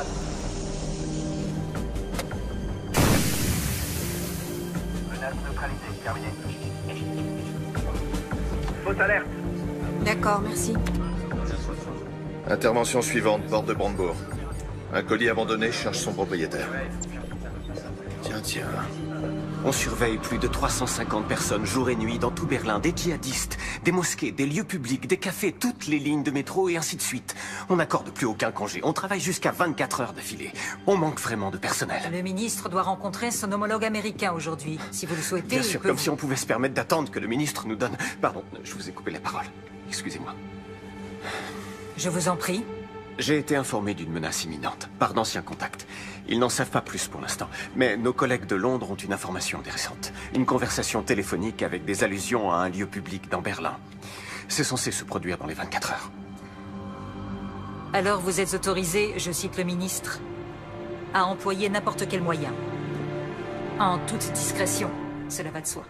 internationale. Menace neutralisée, terminée. Fausse alerte. D'accord, merci. Intervention suivante, porte de Brandebourg. Un colis abandonné cherche son propriétaire. Tiens. On surveille plus de 350 personnes jour et nuit dans tout Berlin, des djihadistes, des mosquées, des lieux publics, des cafés, toutes les lignes de métro et ainsi de suite. On n'accorde plus aucun congé, on travaille jusqu'à 24 heures d'affilée. On manque vraiment de personnel. Le ministre doit rencontrer son homologue américain aujourd'hui. Si vous le souhaitez, bien sûr, comme si on pouvait se permettre d'attendre que le ministre nous donne... Pardon, je vous ai coupé la parole. Excusez-moi. Je vous en prie. J'ai été informé d'une menace imminente, par d'anciens contacts. Ils n'en savent pas plus pour l'instant, mais nos collègues de Londres ont une information intéressante. Une conversation téléphonique avec des allusions à un lieu public dans Berlin. C'est censé se produire dans les 24 heures. Alors vous êtes autorisé, je cite le ministre, à employer n'importe quel moyen. En toute discrétion, cela va de soi.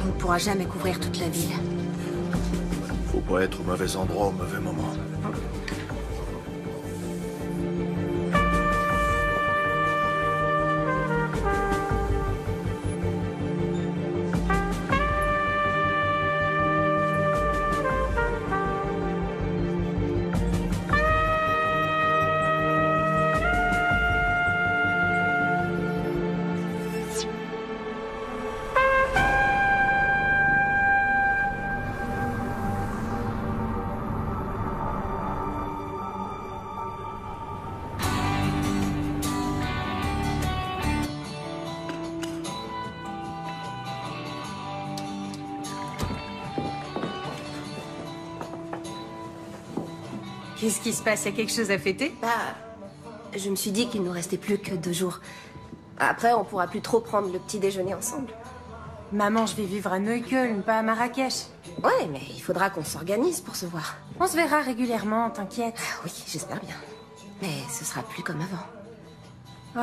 On ne pourra jamais couvrir toute la ville. Faut pas être au mauvais endroit au mauvais moment. Qu'est-ce qui se passe? Il y a quelque chose à fêter? Bah, je me suis dit qu'il ne nous restait plus que 2 jours. Après, on pourra plus trop prendre le petit déjeuner ensemble. Maman, je vais vivre à Neukölln, pas à Marrakech. Ouais, mais il faudra qu'on s'organise pour se voir. On se verra régulièrement, t'inquiète. Ah oui, j'espère bien. Mais ce sera plus comme avant.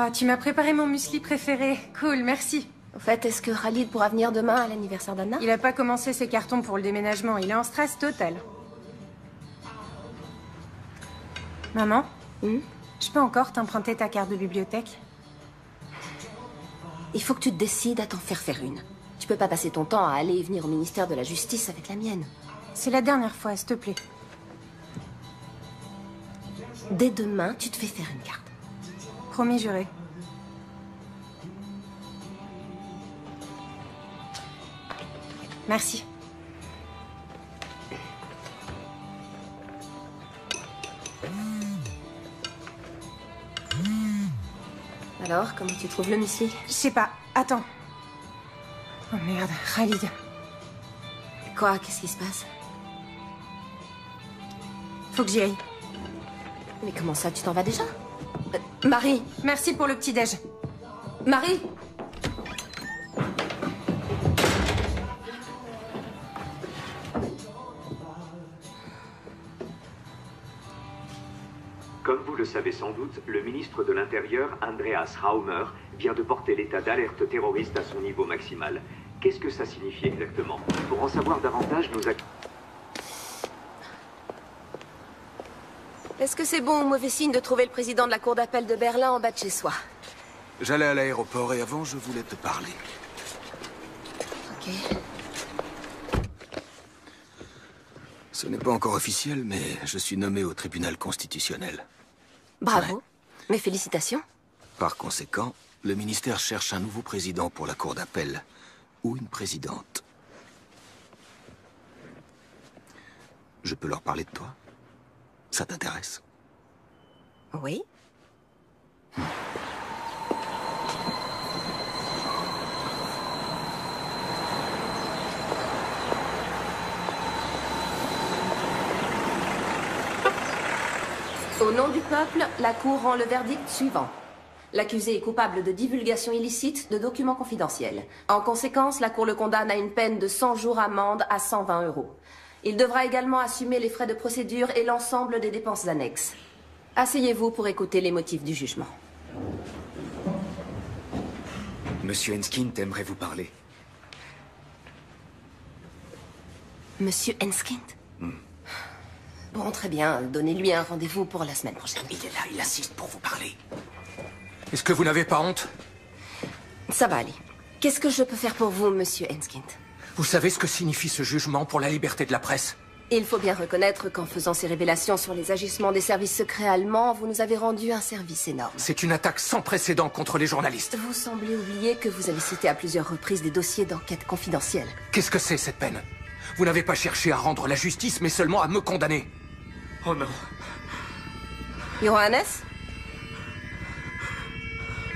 Oh, tu m'as préparé mon muesli préféré. Cool, merci. Au fait, est-ce que Khalid pourra venir demain à l'anniversaire d'Anna? Il n'a pas commencé ses cartons pour le déménagement, il est en stress total. Maman, je peux encore t'emprunter ta carte de bibliothèque? Il faut que tu te décides à t'en faire faire une. Tu peux pas passer ton temps à aller et venir au ministère de la Justice avec la mienne. C'est la dernière fois, s'il te plaît. Dès demain, tu te fais faire une carte. Promis, juré. Merci. Alors, comment tu trouves le muesli? Je sais pas. Attends. Oh merde, Khalid. Quoi? Qu'est-ce qui se passe? Faut que j'y aille. Mais comment ça, tu t'en vas déjà? Marie, merci pour le petit-déj. Marie! Comme vous le savez sans doute, le ministre de l'Intérieur, Andreas Raumer, vient de porter l'état d'alerte terroriste à son niveau maximal. Qu'est-ce que ça signifie exactement? Pour en savoir davantage, nous accueillons... Est-ce que c'est bon ou mauvais signe de trouver le président de la cour d'appel de Berlin en bas de chez soi? J'allais à l'aéroport et avant, je voulais te parler. Ok. Ce n'est pas encore officiel, mais je suis nommé au tribunal constitutionnel. Bravo, ouais. Mes félicitations. Par conséquent, le ministère cherche un nouveau président pour la cour d'appel, ou une présidente. Je peux leur parler de toi? Ça t'intéresse? Oui. Au nom du peuple, la Cour rend le verdict suivant. L'accusé est coupable de divulgation illicite de documents confidentiels. En conséquence, la Cour le condamne à une peine de 100 jours amende à 120 euros. Il devra également assumer les frais de procédure et l'ensemble des dépenses annexes. Asseyez-vous pour écouter les motifs du jugement. Monsieur Henskind aimerait vous parler. Monsieur Henskind? Bon, très bien. Donnez-lui un rendez-vous pour la semaine prochaine. Il est là, il assiste pour vous parler. Est-ce que vous n'avez pas honte? Ça va aller. Qu'est-ce que je peux faire pour vous, monsieur Henskind? Vous savez ce que signifie ce jugement pour la liberté de la presse? Il faut bien reconnaître qu'en faisant ces révélations sur les agissements des services secrets allemands, vous nous avez rendu un service énorme. C'est une attaque sans précédent contre les journalistes. Vous semblez oublier que vous avez cité à plusieurs reprises des dossiers d'enquête confidentielle. Qu'est-ce que c'est, cette peine? Vous n'avez pas cherché à rendre la justice, mais seulement à me condamner. Oh non. Johannes?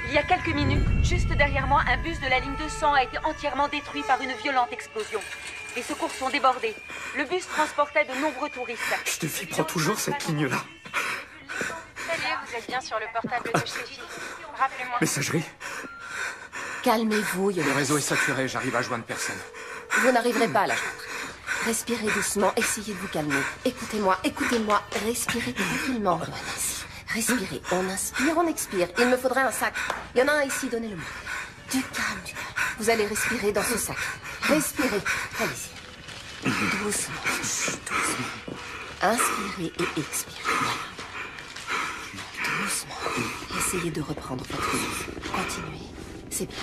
Il y a quelques minutes, juste derrière moi, un bus de la ligne 200 a été entièrement détruit par une violente explosion. Les secours sont débordés. Le bus transportait de nombreux touristes. Je te fie, prends toujours cette ligne-là. Salut, vous êtes bien sur le portable de Sheffy. Rappelez-moi. Messagerie. Calmez-vous, Johannes. Le réseau est saturé, j'arrive à joindre personne. Vous n'arriverez pas à la joindre. Respirez doucement, essayez de vous calmer. Écoutez-moi, écoutez-moi, respirez tranquillement, Johannes. Respirez, on inspire, on expire. Il me faudrait un sac. Il y en a un ici, donnez-le-moi. Du calme, du calme. Vous allez respirer dans ce sac. Respirez, allez-y. Doucement, doucement. Inspirez et expirez. Doucement. Essayez de reprendre votre vie. Continuez, c'est bien.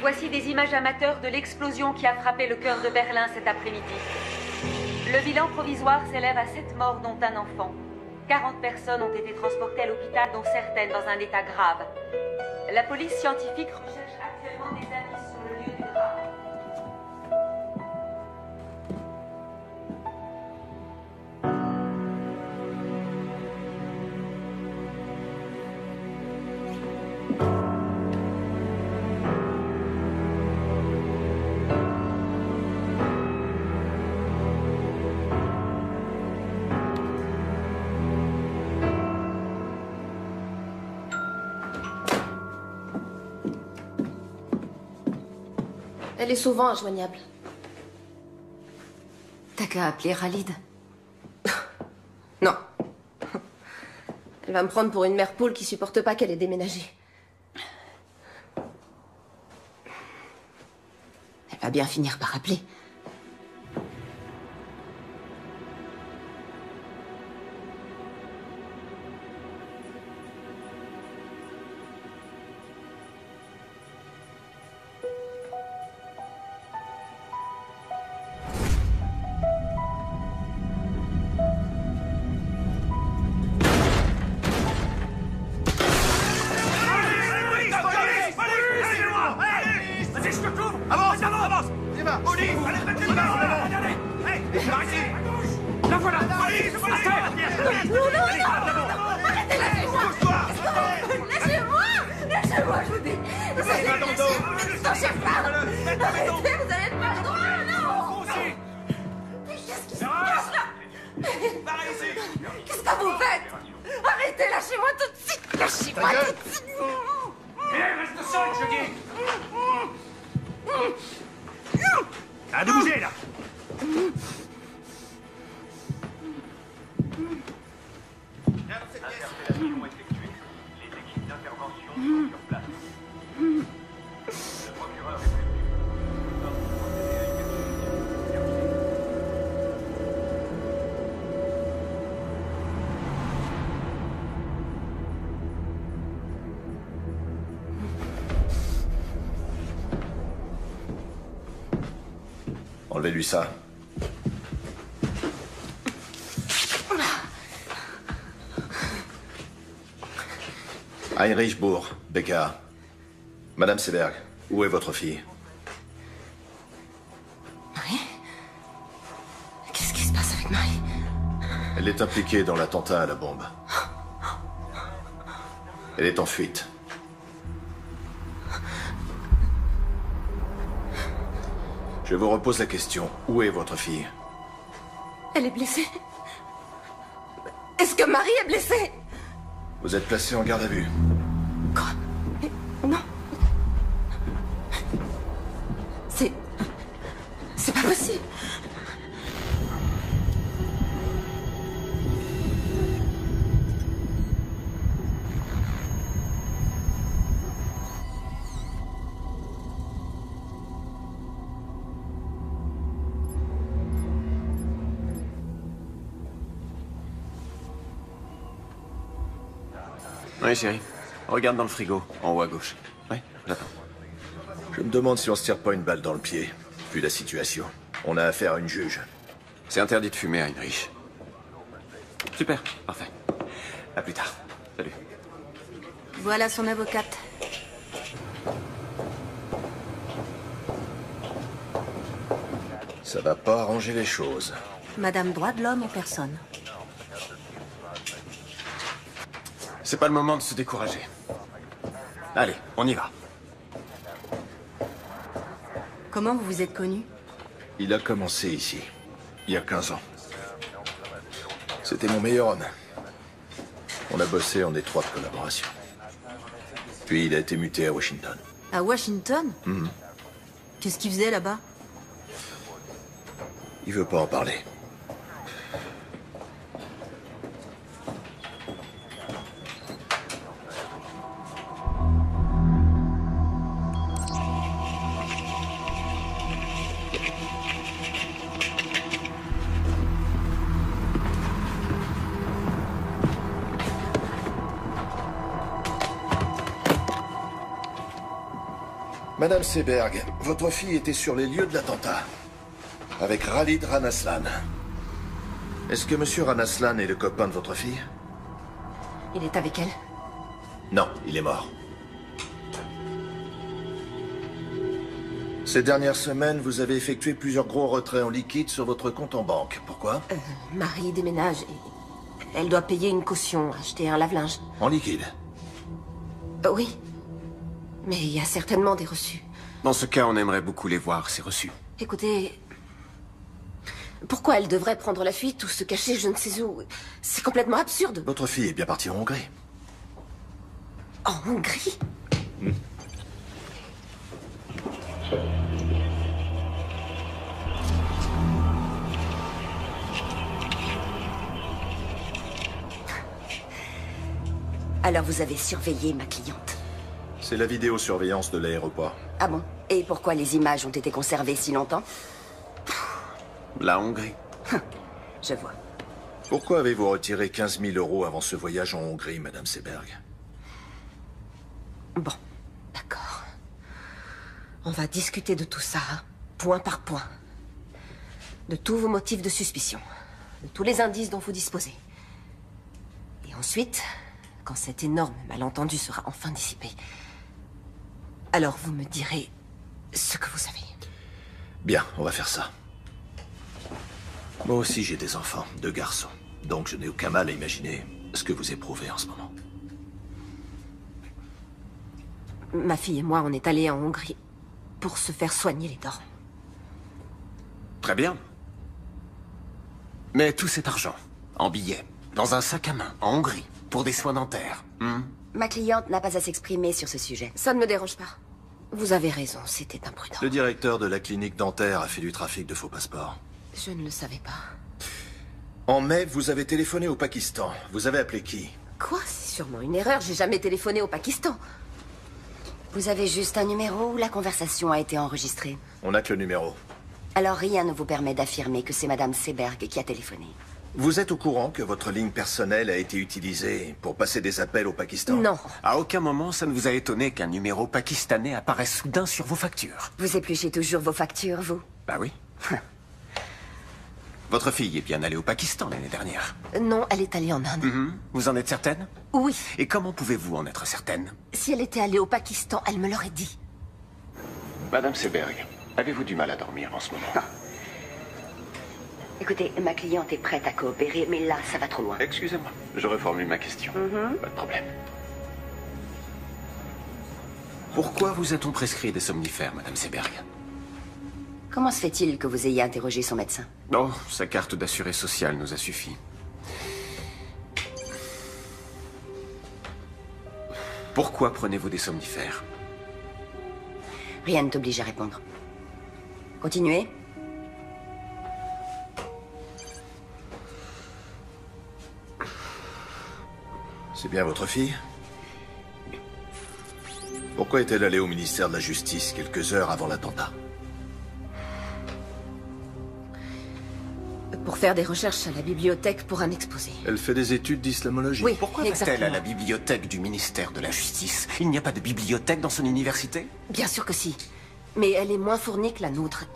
Voici des images amateurs de l'explosion qui a frappé le cœur de Berlin cet après-midi. Le bilan provisoire s'élève à 7 morts, dont un enfant. 40 personnes ont été transportées à l'hôpital, dont certaines dans un état grave. La police scientifique recherche actuellement des indices sur le lieu du drame. Elle est souvent injoignable. T'as qu'à appeler Khalid. Non. Elle va me prendre pour une mère poule qui supporte pas qu'elle ait déménagé. Elle va bien finir par appeler. Enlevez-lui ça. Heinrich Bourg, BKA. Madame Seberg, où est votre fille? Marie? Qu'est-ce qui se passe avec Marie? Elle est impliquée dans l'attentat à la bombe. Elle est en fuite. Je vous repose la question, où est votre fille? Elle est blessée. Est-ce que Marie est blessée? Vous êtes placé en garde à vue. Quoi? Non. C'est pas possible. Oui, chérie. Regarde dans le frigo, en haut à gauche. Oui, j'attends. Je me demande si on se tire pas une balle dans le pied, vu la situation. On a affaire à une juge. C'est interdit de fumer, Heinrich. Super, parfait. À plus tard. Salut. Voilà son avocate. Ça va pas arranger les choses. Madame droit de l'homme en personne. C'est pas le moment de se décourager. Allez, on y va. Comment vous vous êtes connu? Il a commencé ici, il y a 15 ans. C'était mon meilleur homme. On a bossé en étroite collaboration. Puis il a été muté à Washington. À Washington? Mmh. Qu'est-ce qu'il faisait là-bas? Il veut pas en parler. Madame Seberg, votre fille était sur les lieux de l'attentat, avec Khalid Ranaslan. Est-ce que Monsieur Ranaslan est le copain de votre fille? Il est avec elle? Non, il est mort. Ces dernières semaines, vous avez effectué plusieurs gros retraits en liquide sur votre compte en banque. Pourquoi? Marie déménage et elle doit payer une caution, acheter un lave-linge. En liquide? Oui. Mais il y a certainement des reçus. Dans ce cas, on aimerait beaucoup les voir, ces reçus. Écoutez... Pourquoi elle devrait prendre la fuite ou se cacher je ne sais où? C'est complètement absurde. Votre fille est bien partie en Hongrie. En Hongrie? Mmh. Alors vous avez surveillé ma cliente? C'est la vidéosurveillance de l'aéroport. Ah bon? Et pourquoi les images ont été conservées si longtemps? La Hongrie. Je vois. Pourquoi avez-vous retiré 15 000 € avant ce voyage en Hongrie, Madame Seberg? Bon, d'accord. On va discuter de tout ça, point par point. De tous vos motifs de suspicion. De tous les indices dont vous disposez. Et ensuite, quand cet énorme malentendu sera enfin dissipé... Alors vous me direz ce que vous savez. Bien, on va faire ça. Moi aussi j'ai des enfants, 2 garçons. Donc je n'ai aucun mal à imaginer ce que vous éprouvez en ce moment. Ma fille et moi, on est allés en Hongrie pour se faire soigner les dents. Très bien. Mais tout cet argent, en billets, dans un sac à main, en Hongrie, pour des soins dentaires, Ma cliente n'a pas à s'exprimer sur ce sujet. Ça ne me dérange pas. Vous avez raison, c'était imprudent. Le directeur de la clinique dentaire a fait du trafic de faux passeports. Je ne le savais pas. En mai, vous avez téléphoné au Pakistan. Vous avez appelé qui? Quoi? C'est sûrement une erreur, j'ai jamais téléphoné au Pakistan. Vous avez juste un numéro où la conversation a été enregistrée? On n'a que le numéro. Alors rien ne vous permet d'affirmer que c'est Madame Seberg qui a téléphoné. Vous êtes au courant que votre ligne personnelle a été utilisée pour passer des appels au Pakistan? Non. À aucun moment, ça ne vous a étonné qu'un numéro pakistanais apparaisse soudain sur vos factures? Vous épluchez toujours vos factures, vous? Bah oui. Votre fille est bien allée au Pakistan l'année dernière. Non, elle est allée en Inde. Vous en êtes certaine? Oui. Et comment pouvez-vous en être certaine? Si elle était allée au Pakistan, elle me l'aurait dit. Madame Seberg, avez-vous du mal à dormir en ce moment? Non. Écoutez, ma cliente est prête à coopérer, mais là, ça va trop loin. Excusez-moi, je reformule ma question. Pas de problème. Pourquoi vous a-t-on prescrit des somnifères, Madame Seberg? Comment se fait-il que vous ayez interrogé son médecin? Non, sa carte d'assuré social nous a suffi. Pourquoi prenez-vous des somnifères? Rien ne t'oblige à répondre. Continuez. C'est bien votre fille? Pourquoi est-elle allée au ministère de la Justice quelques heures avant l'attentat? Pour faire des recherches à la bibliothèque pour un exposé. Elle fait des études d'islamologie. Oui, pourquoi est-elle à la bibliothèque du ministère de la Justice? Il n'y a pas de bibliothèque dans son université? Bien sûr que si. Mais elle est moins fournie que la nôtre.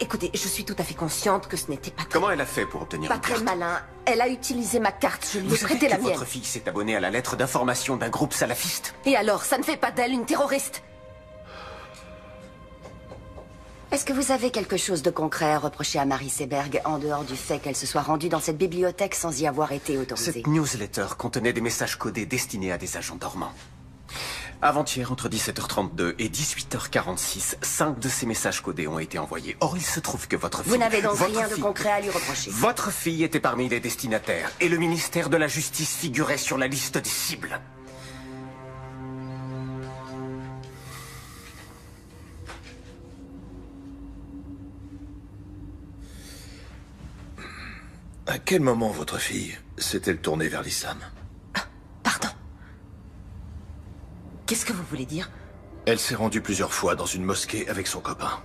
Écoutez, je suis tout à fait consciente que ce n'était pas très... Comment elle a fait pour obtenir une carte? Pas très malin. Elle a utilisé ma carte, je lui ai prêté la mienne. Vous savez que votre fille s'est abonnée à la lettre d'information d'un groupe salafiste. Et alors, ça ne fait pas d'elle une terroriste? Est-ce que vous avez quelque chose de concret à reprocher à Marie Seberg, en dehors du fait qu'elle se soit rendue dans cette bibliothèque sans y avoir été autorisée? Cette newsletter contenait des messages codés destinés à des agents dormants. Avant-hier, entre 17h32 et 18h46, 5 de ces messages codés ont été envoyés. Or, il se trouve que votre fille... Vous n'avez donc rien de concret à lui reprocher? Votre fille était parmi les destinataires, et le ministère de la Justice figurait sur la liste des cibles. À quel moment votre fille s'est-elle tournée vers l'islam? Pardon. Qu'est-ce que vous voulez dire? Elle s'est rendue plusieurs fois dans une mosquée avec son copain.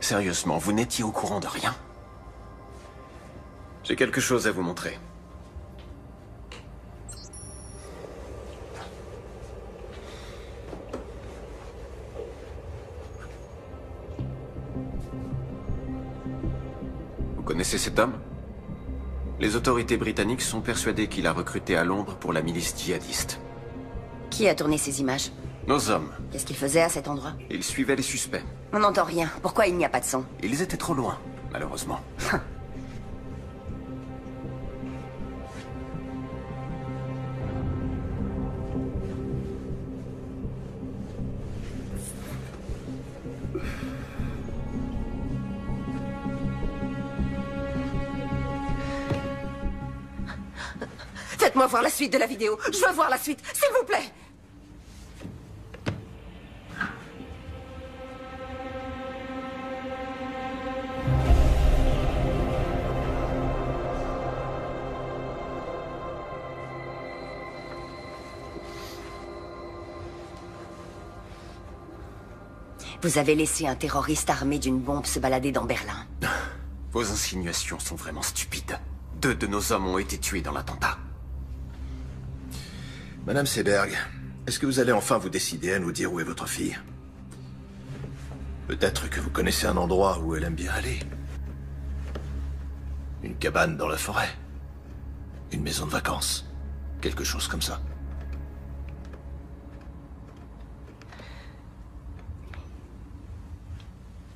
Sérieusement, vous n'étiez au courant de rien? J'ai quelque chose à vous montrer. Vous connaissez cet homme? Les autorités britanniques sont persuadées qu'il a recruté à Londres pour la milice djihadiste. Qui a tourné ces images? Nos hommes. Qu'est-ce qu'ils faisaient à cet endroit? Ils suivaient les suspects. On n'entend rien. Pourquoi il n'y a pas de son? Ils étaient trop loin, malheureusement. Faites-moi voir la suite de la vidéo. Je veux voir la suite, s'il vous plaît. Vous avez laissé un terroriste armé d'une bombe se balader dans Berlin. Vos insinuations sont vraiment stupides. 2 de nos hommes ont été tués dans l'attentat. Madame Seberg, est-ce que vous allez enfin vous décider à nous dire où est votre fille? Peut-être que vous connaissez un endroit où elle aime bien aller. Une cabane dans la forêt. Une maison de vacances. Quelque chose comme ça.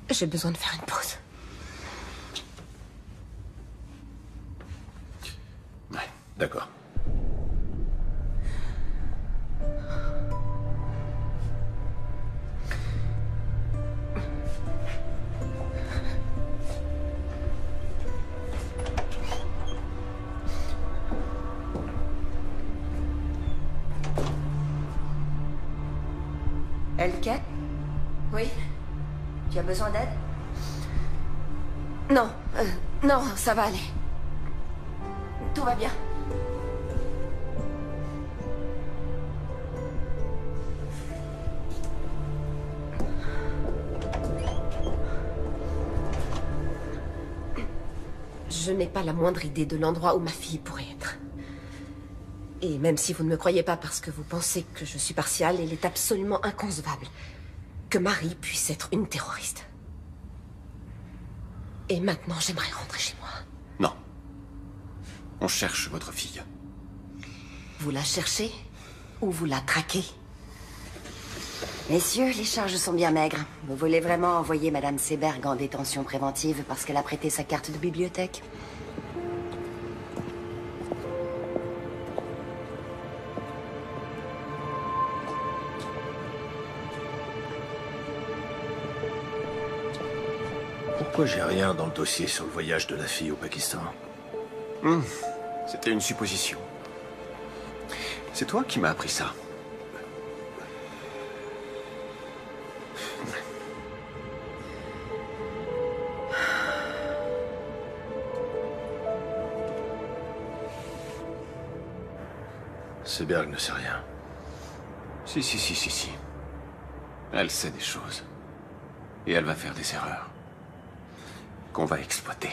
J'ai besoin de faire une pause. Ouais, d'accord. Elke? Oui? Tu as besoin d'aide? Non, non, ça va aller. Tout va bien. Je n'ai pas la moindre idée de l'endroit où ma fille pourrait être. Et même si vous ne me croyez pas parce que vous pensez que je suis partiale, il est absolument inconcevable que Marie puisse être une terroriste. Et maintenant, j'aimerais rentrer chez moi. Non. On cherche votre fille. Vous la cherchez ou vous la traquez? Messieurs, les charges sont bien maigres. Vous voulez vraiment envoyer Madame Seberg en détention préventive parce qu'elle a prêté sa carte de bibliothèque? Pourquoi j'ai rien dans le dossier sur le voyage de la fille au Pakistan? C'était une supposition. C'est toi qui m'as appris ça. Seberg ne sait rien. Si. Elle sait des choses. Et elle va faire des erreurs. Qu'on va exploiter.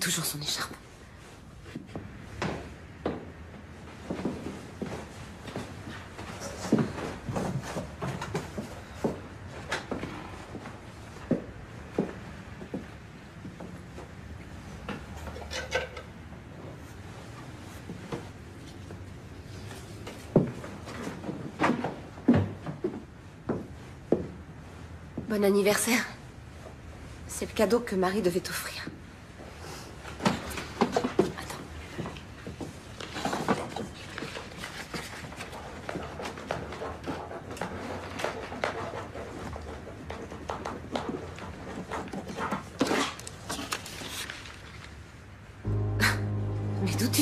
Toujours son écharpe. Bon anniversaire. C'est le cadeau que Marie devait t'offrir.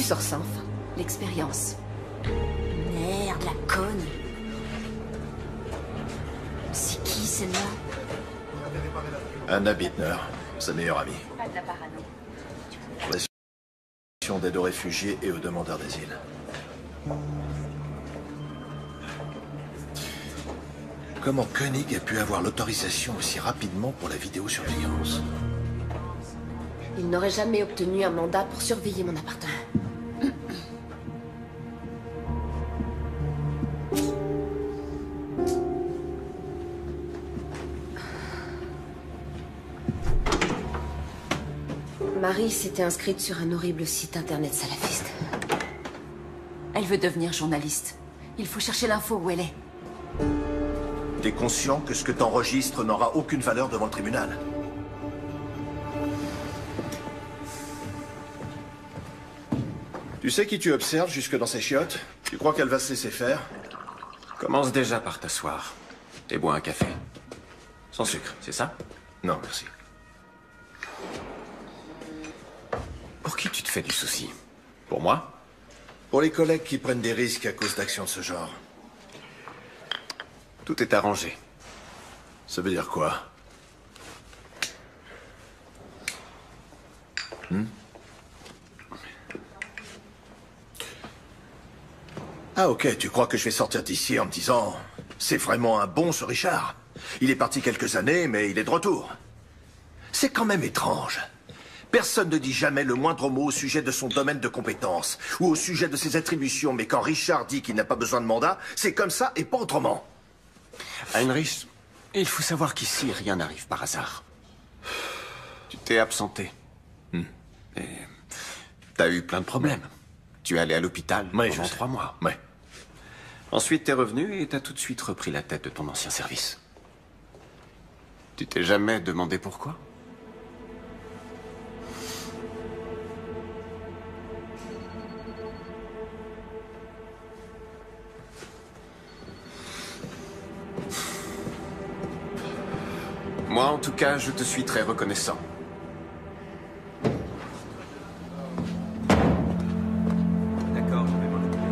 Sors ça, enfin. L'expérience. Merde, la conne. C'est qui, celle-là? Anna Birkner, sa meilleure amie. Pas de la parano. L'association d'aide aux réfugiés et aux demandeurs d'asile. Comment Koenig a pu avoir l'autorisation aussi rapidement pour la vidéosurveillance? Il n'aurait jamais obtenu un mandat pour surveiller mon appartement. Marie s'était inscrite sur un horrible site internet salafiste. Elle veut devenir journaliste. Il faut chercher l'info où elle est. T'es conscient que ce que t'enregistres n'aura aucune valeur devant le tribunal? Tu sais qui tu observes jusque dans ses chiottes? Tu crois qu'elle va se laisser faire? Commence déjà par t'asseoir et bois un café. Sans sucre, c'est ça? Non, merci. Pour qui tu te fais du souci? Pour moi? Pour les collègues qui prennent des risques à cause d'actions de ce genre. Tout est arrangé. Ça veut dire quoi? Ah ok, tu crois que je vais sortir d'ici en me disant « C'est vraiment un bon ce Richard. Il est parti quelques années, mais il est de retour. » C'est quand même étrange. Personne ne dit jamais le moindre mot au sujet de son domaine de compétence ou au sujet de ses attributions, mais quand Richard dit qu'il n'a pas besoin de mandat, c'est comme ça et pas autrement. Heinrich, il faut savoir qu'ici, rien n'arrive par hasard. Tu t'es absenté. Et t'as eu plein de problèmes. Tu es allé à l'hôpital pendant 3 mois. Ouais. Ensuite, t'es revenu et t'as tout de suite repris la tête de ton ancien service. Tu t'es jamais demandé pourquoi ? Moi, en tout cas, je te suis très reconnaissant. D'accord, je vais m'en occuper.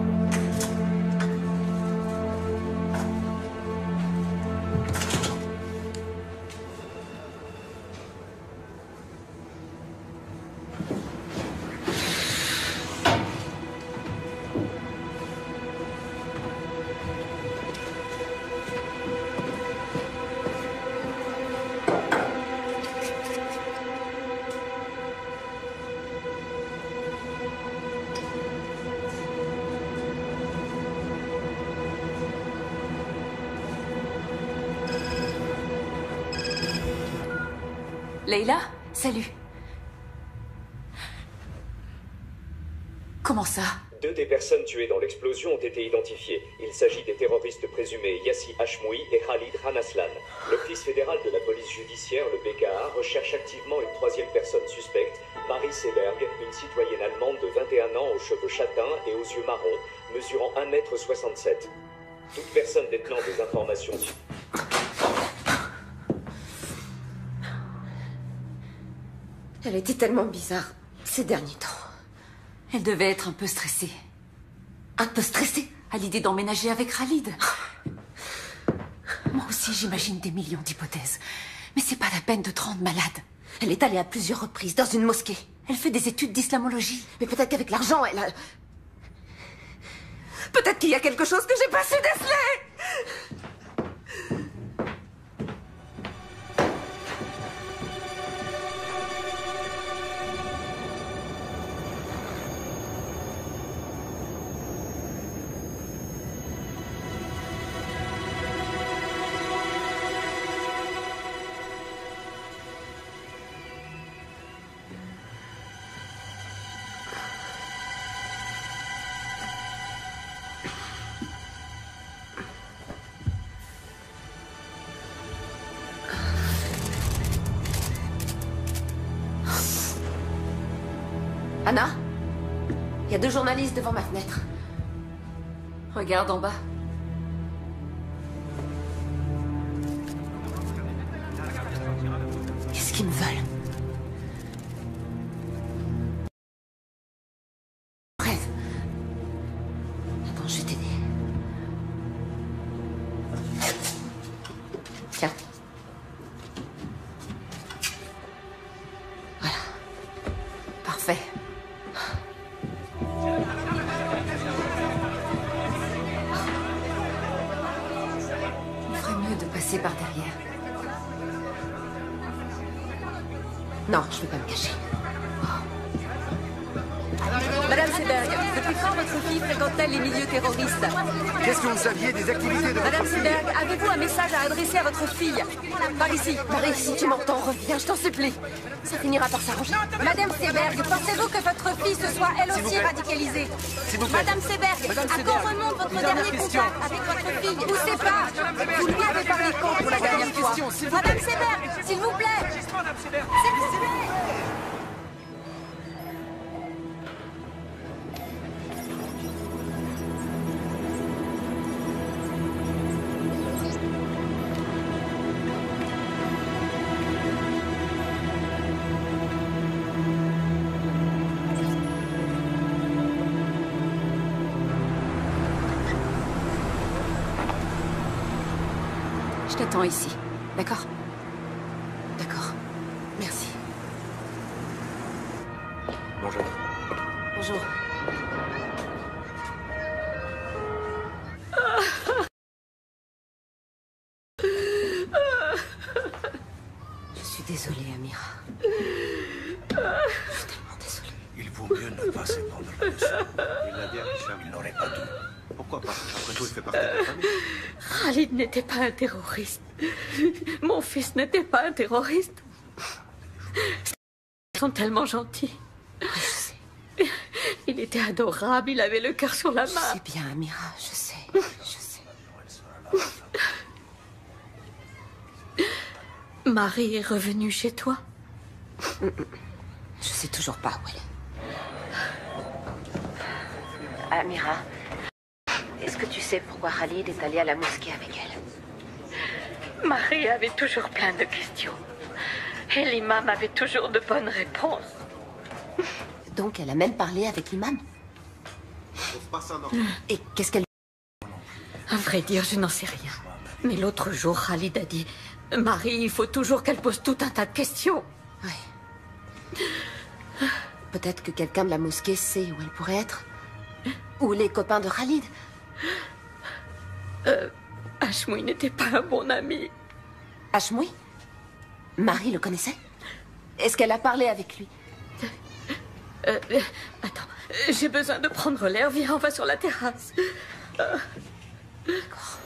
Leïla, salut. Comment ça? Deux des personnes tuées dans l'explosion ont été identifiées. Il s'agit des terroristes présumés Yassin Hachmoui et Khalid Ranaslan. L'Office fédéral de la police judiciaire, le BKA, recherche activement une troisième personne suspecte, Marie Seberg, une citoyenne allemande de 21 ans aux cheveux châtains et aux yeux marrons, mesurant 1,67 m. Toute personne détenant des informations... Elle était tellement bizarre, ces derniers temps. Elle devait être un peu stressée. Un peu stressée à l'idée d'emménager avec Khalid. Moi aussi, j'imagine des millions d'hypothèses. Mais c'est pas la peine de te rendre malade. Elle est allée à plusieurs reprises dans une mosquée. Elle fait des études d'islamologie. Mais peut-être qu'avec l'argent, elle a... Peut-être qu'il y a quelque chose que j'ai pas su déceler! Anna, il y a deux journalistes devant ma fenêtre. Regarde en bas. Qu'est-ce qu'ils me veulent? Bref. Attends, je vais t'aider. Tiens. Voilà. Parfait. Par derrière. Non, je ne vais pas me cacher. Oh. Madame Seberg, depuis quand votre fille fréquente-t-elle les milieux terroristes? Qu'est-ce que vous saviez des activités de... Madame Seberg, avez-vous un message à adresser à votre fille? Par ici, tu m'entends, reviens, je t'en supplie. Ça finira par s'arranger. Madame Seberg, pensez-vous que votre fille se soit elle aussi radicalisée? Madame Seberg, à quand remonte votre dernier contact avec votre fille? Ou c'est pas? Vous lui avez parlé quand pour la dernière fois? Madame Seberg, s'il vous plaît! Je t'attends ici, d'accord? D'accord. Merci. Bonjour. Bonjour. Je suis désolée, Amira. Je suis tellement désolée. Il vaut mieux ne pas s'épandre là-dessus. Il l'a dit à Richard, il n'aurait pas dû. Pourquoi pas? Après tout, il fait partie de la famille. Khalid n'était pas un terroriste. Mon fils n'était pas un terroriste. Ils sont tellement gentils. Oui, je sais. Il était adorable, il avait le cœur sur la main. Je sais bien, Amira, je sais. Je sais. Marie est revenue chez toi? Je sais toujours pas où elle est. Amira? Est-ce que tu sais pourquoi Khalid est allé à la mosquée avec elle? Marie avait toujours plein de questions. Et l'imam avait toujours de bonnes réponses. Donc elle a même parlé avec l'imam. Et qu'est-ce qu'elle... À vrai dire, je n'en sais rien. Mais l'autre jour, Khalid a dit... Marie, il faut toujours qu'elle pose tout un tas de questions. Oui. Peut-être que quelqu'un de la mosquée sait où elle pourrait être. Ou les copains de Khalid. Hachmoui n'était pas un bon ami. Hachmoui? Marie le connaissait? Est-ce qu'elle a parlé avec lui? Attends, j'ai besoin de prendre l'air. Viens, on va sur la terrasse. D'accord.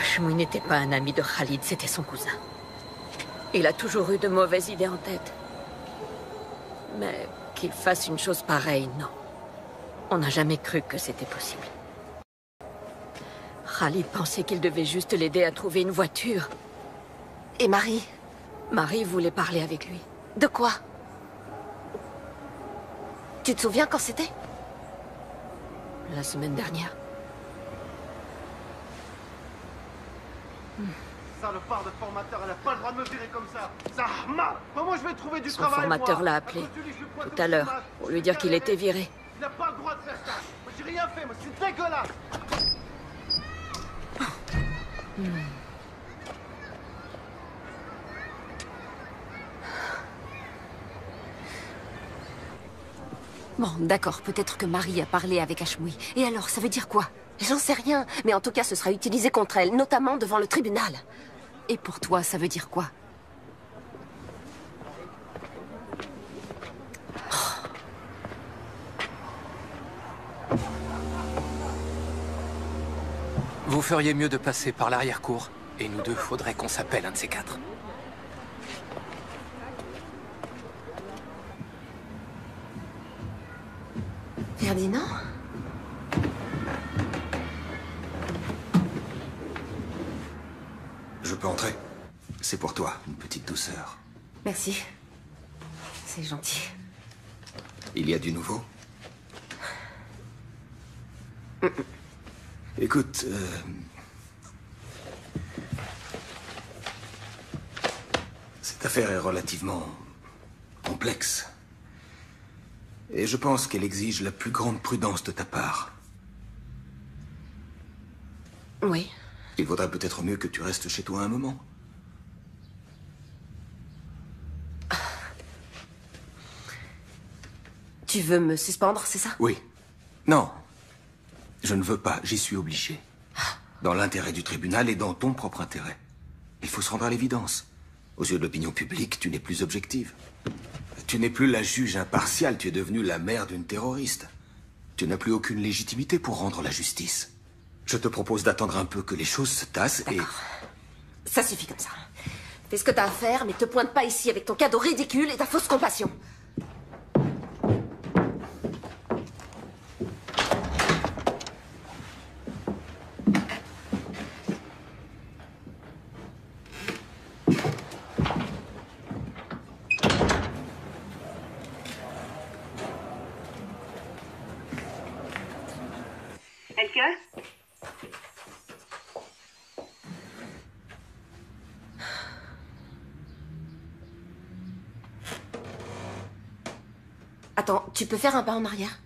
Hachmoui n'était pas un ami de Khalid, c'était son cousin. Il a toujours eu de mauvaises idées en tête. Mais qu'il fasse une chose pareille, non. On n'a jamais cru que c'était possible. Khalid pensait qu'il devait juste l'aider à trouver une voiture. Et Marie? Marie voulait parler avec lui. De quoi? Tu te souviens quand c'était? La semaine dernière. Ça, le part de formateur, elle n'a pas le droit de me virer comme ça. Zahma, comment je vais trouver du travail? Son formateur l'a appelé tout à l'heure pour lui dire qu'il était viré. Il n'a pas le droit de faire ça. Moi, j'ai rien fait, moi, c'est dégueulasse. Bon, d'accord, peut-être que Marie a parlé avec Hachmoui. Et alors, ça veut dire quoi? J'en sais rien, mais en tout cas, ce sera utilisé contre elle, notamment devant le tribunal. Et pour toi, ça veut dire quoi? Vous feriez mieux de passer par l'arrière-cour, et nous deux, faudrait qu'on s'appelle un de ces quatre. Ferdinand ? Je peux entrer? C'est pour toi, une petite douceur. Merci. C'est gentil. Il y a du nouveau? Écoute, cette affaire est relativement complexe. Et je pense qu'elle exige la plus grande prudence de ta part. Oui. Il vaudrait peut-être mieux que tu restes chez toi un moment. Tu veux me suspendre, c'est ça? Oui. Non. Je ne veux pas, j'y suis obligé. Dans l'intérêt du tribunal et dans ton propre intérêt. Il faut se rendre à l'évidence. Aux yeux de l'opinion publique, tu n'es plus objective. Tu n'es plus la juge impartiale, tu es devenue la mère d'une terroriste. Tu n'as plus aucune légitimité pour rendre la justice. Je te propose d'attendre un peu que les choses se tassent et... Ça suffit comme ça. Fais ce que t'as à faire, mais te pointe pas ici avec ton cadeau ridicule et ta fausse compassion. Attends, tu peux faire un pas en arrière?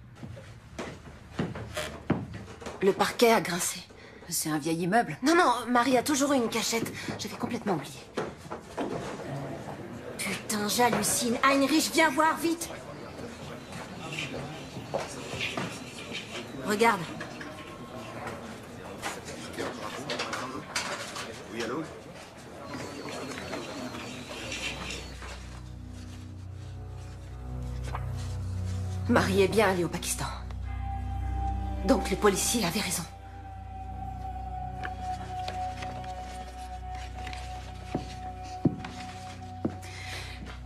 Le parquet a grincé. C'est un vieil immeuble. Non, non, Marie a toujours eu une cachette. J'avais complètement oublié. Putain, j'hallucine. Heinrich, viens voir, vite! Regarde. Marie est bien allée au Pakistan. Donc le policier avait raison.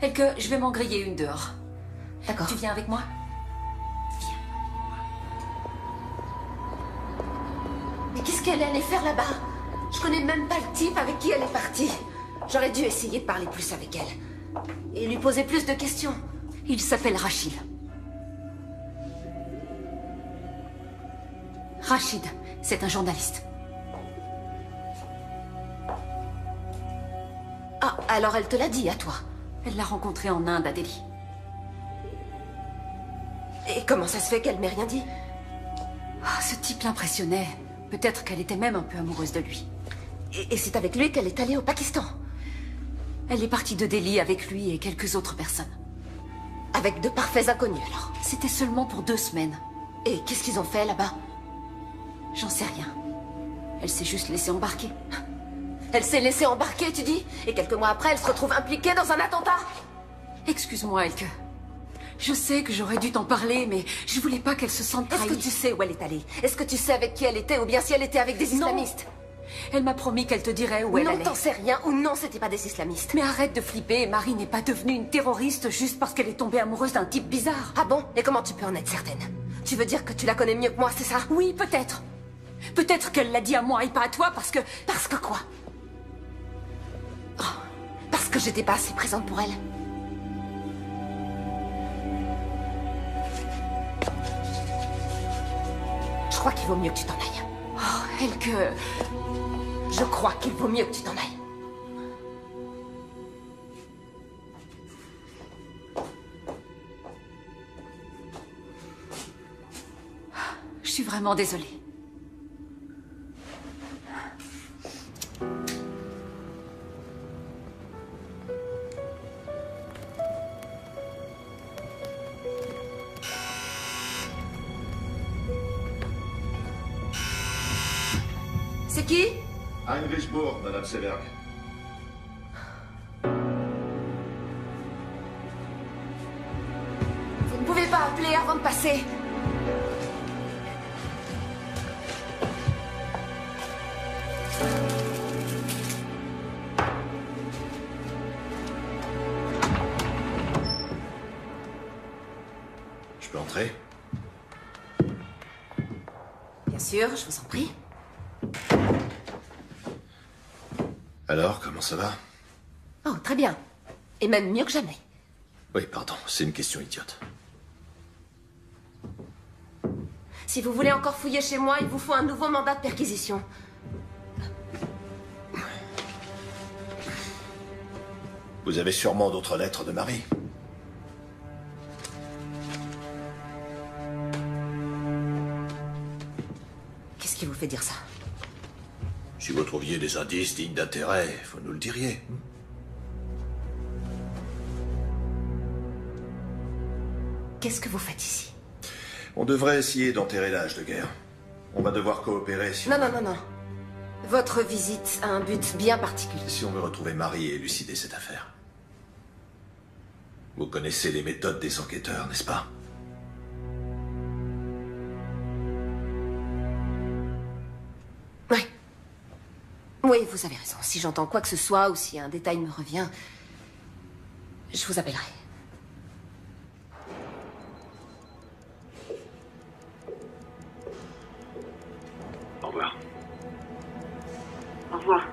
Et que je vais m'en griller une dehors. D'accord. Tu viens avec moi? Viens. Mais qu'est-ce qu'elle allait faire là-bas? Je connais même pas le type avec qui elle est partie. J'aurais dû essayer de parler plus avec elle. Et lui poser plus de questions. Il s'appelle Rachid. Rachid, c'est un journaliste. Ah, alors elle te l'a dit à toi. Elle l'a rencontré en Inde, à Delhi. Et comment ça se fait qu'elle m'ait rien dit? Oh, ce type l'impressionnait. Peut-être qu'elle était même un peu amoureuse de lui. Et c'est avec lui qu'elle est allée au Pakistan. Elle est partie de Delhi avec lui et quelques autres personnes. Avec de parfaits inconnus, alors? C'était seulement pour 2 semaines. Et qu'est-ce qu'ils ont fait là-bas? J'en sais rien. Elle s'est juste laissée embarquer. Elle s'est laissée embarquer, tu dis? Et quelques mois après, elle se retrouve impliquée dans un attentat? Excuse-moi, Elke. Je sais que j'aurais dû t'en parler, mais je voulais pas qu'elle se sente trahie. Est-ce que tu sais où elle est allée? Est-ce que tu sais avec qui elle était, ou bien si elle était avec des islamistes? Elle m'a promis qu'elle te dirait où elle allait. Non, t'en sais rien, ou non, c'était pas des islamistes. Mais arrête de flipper, Marie n'est pas devenue une terroriste juste parce qu'elle est tombée amoureuse d'un type bizarre. Ah bon? Et comment tu peux en être certaine? Tu veux dire que tu la connais mieux que moi, c'est ça? Oui, peut-être. Peut-être qu'elle l'a dit à moi et pas à toi parce que... Parce que quoi? Oh, parce que j'étais pas assez présente pour elle. Je crois qu'il vaut mieux que tu t'en ailles. Oh, Elke... Je crois qu'il vaut mieux que tu t'en ailles. Je suis vraiment désolée. C'est qui? Heinrich Bourg, Madame Seberg. Vous ne pouvez pas appeler avant de passer. Je peux entrer? Bien sûr, je vous en prie. Alors, comment ça va? Oh, très bien. Et même mieux que jamais. Oui, pardon, c'est une question idiote. Si vous voulez encore fouiller chez moi, il vous faut un nouveau mandat de perquisition. Vous avez sûrement d'autres lettres de Marie. Qu'est-ce qui vous fait dire ça? Si vous trouviez des indices dignes d'intérêt, vous nous le diriez. Qu'est-ce que vous faites ici? On devrait essayer d'enterrer l'âge de guerre. On va devoir coopérer si... Non. Votre visite a un but bien particulier. Si on veut retrouver Marie et élucider cette affaire. Vous connaissez les méthodes des enquêteurs, n'est-ce pas? Oui, vous avez raison. Si j'entends quoi que ce soit, ou si un détail me revient, je vous appellerai. Au revoir. Au revoir.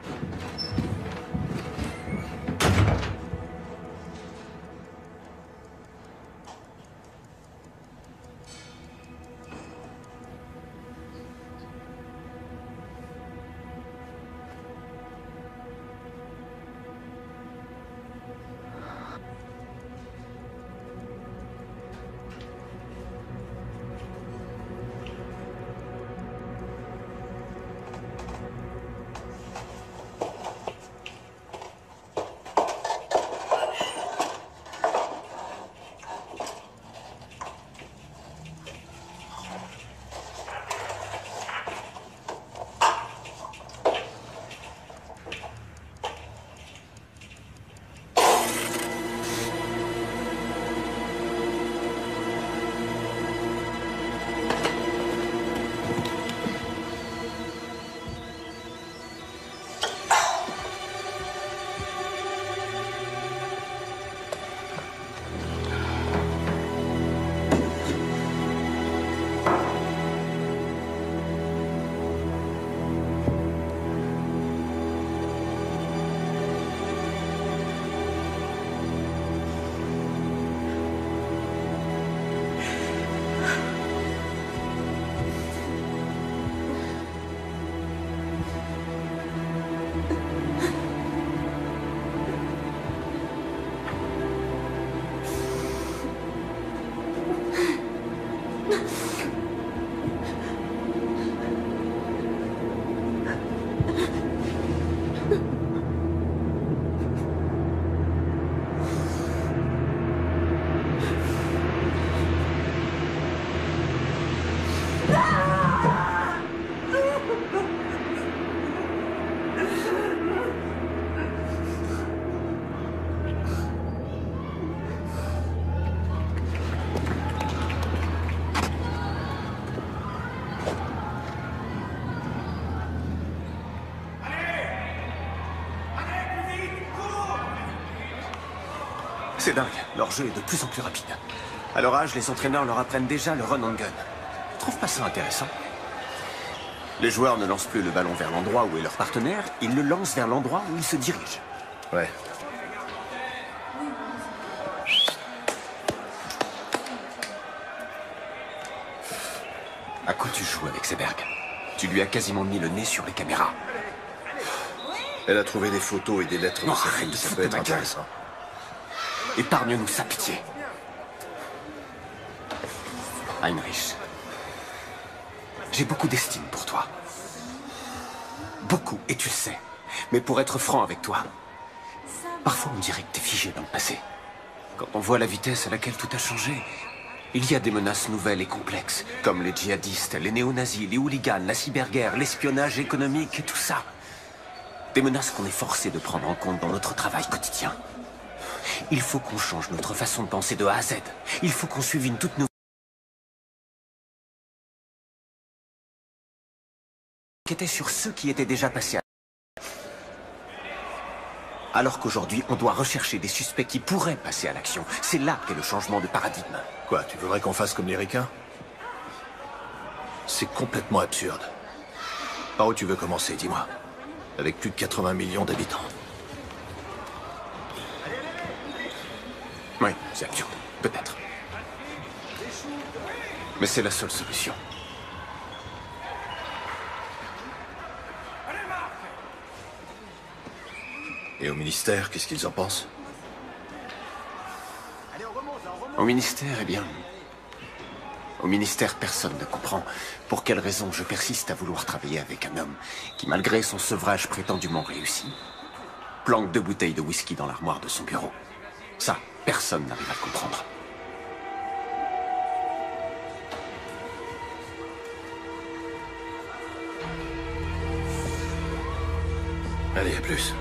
C'est dingue, leur jeu est de plus en plus rapide. À leur âge, les entraîneurs leur apprennent déjà le run and gun. Tu trouves pas ça intéressant? Les joueurs ne lancent plus le ballon vers l'endroit où est leur partenaire, ils le lancent vers l'endroit où ils se dirigent. Ouais. À quoi tu joues avec Seberg? Tu lui as quasiment mis le nez sur les caméras. Elle a trouvé des photos et des lettres de sa fille, ça peut être intéressant. Épargne-nous sa pitié. Heinrich, j'ai beaucoup d'estime pour toi. Beaucoup, et tu le sais. Mais pour être franc avec toi, parfois on dirait que t'es figé dans le passé. Quand on voit la vitesse à laquelle tout a changé, il y a des menaces nouvelles et complexes, comme les djihadistes, les néo-nazis, les hooligans, la cyberguerre, l'espionnage économique, tout ça. Des menaces qu'on est forcé de prendre en compte dans notre travail quotidien. Il faut qu'on change notre façon de penser de A à Z. Il faut qu'on suive une toute nouvelle qui était sur ceux qui étaient déjà passés à... Alors qu'aujourd'hui, on doit rechercher des suspects qui pourraient passer à l'action. C'est là qu'est le changement de paradigme. Quoi, tu voudrais qu'on fasse comme les Ricains? C'est complètement absurde. Par où tu veux commencer, dis-moi? Avec plus de 80 millions d'habitants. Oui, c'est absurde, peut-être. Mais c'est la seule solution. Et au ministère, qu'est-ce qu'ils en pensent? Au ministère, eh bien... Au ministère, personne ne comprend pour quelle raison je persiste à vouloir travailler avec un homme qui, malgré son sevrage prétendument réussi, planque 2 bouteilles de whisky dans l'armoire de son bureau. Ça, personne n'arrive à le comprendre. Allez, à plus.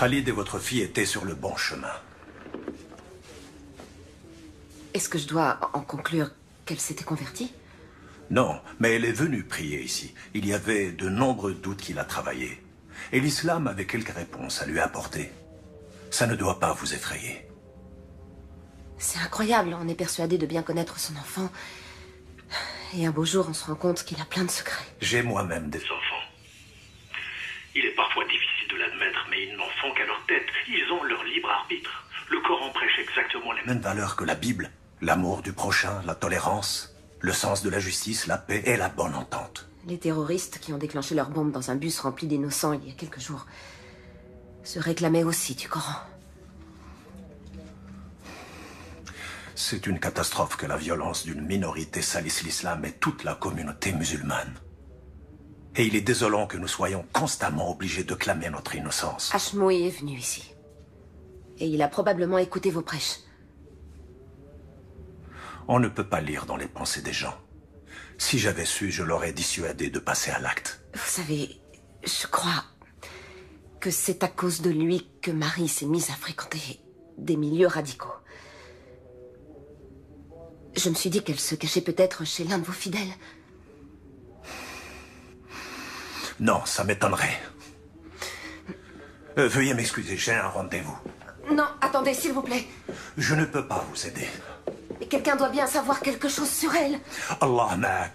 Khalid et votre fille étaient sur le bon chemin. Est-ce que je dois en conclure qu'elle s'était convertie? Non, mais elle est venue prier ici. Il y avait de nombreux doutes qu'il a travaillés. Et l'islam avait quelques réponses à lui apporter. Ça ne doit pas vous effrayer. C'est incroyable, on est persuadé de bien connaître son enfant. Et un beau jour, on se rend compte qu'il a plein de secrets. J'ai moi-même des enfants. Il est parfois difficile de l'admettre, mais ils n'en font qu'à leur tête. Ils ont leur libre arbitre. Le Coran prêche exactement les mêmes valeurs que la Bible. L'amour du prochain, la tolérance, le sens de la justice, la paix et la bonne entente. Les terroristes qui ont déclenché leur bombe dans un bus rempli d'innocents il y a quelques jours se réclamaient aussi du Coran. C'est une catastrophe que la violence d'une minorité salisse l'islam et toute la communauté musulmane. Et il est désolant que nous soyons constamment obligés de clamer notre innocence. Hachmoui est venu ici. Et il a probablement écouté vos prêches. On ne peut pas lire dans les pensées des gens. Si j'avais su, je l'aurais dissuadé de passer à l'acte. Vous savez, je crois que c'est à cause de lui que Marie s'est mise à fréquenter des milieux radicaux. Je me suis dit qu'elle se cachait peut-être chez l'un de vos fidèles. Non, ça m'étonnerait. Veuillez m'excuser, j'ai un rendez-vous. Non, attendez, s'il vous plaît. Je ne peux pas vous aider. Mais quelqu'un doit bien savoir quelque chose sur elle. Allah ma'ak.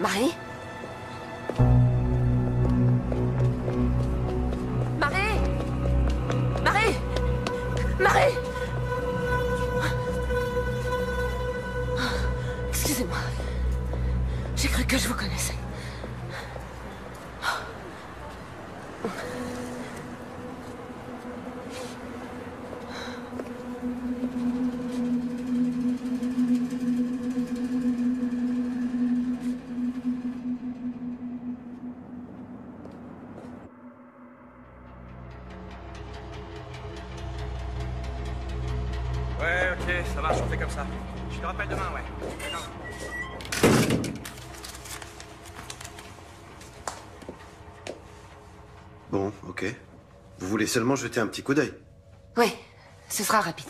Marie ? Marie ? Marie ? Marie ? Excusez-moi. J'ai cru que je vous connaissais. Seulement jeter un petit coup d'œil. Oui, ce sera rapide.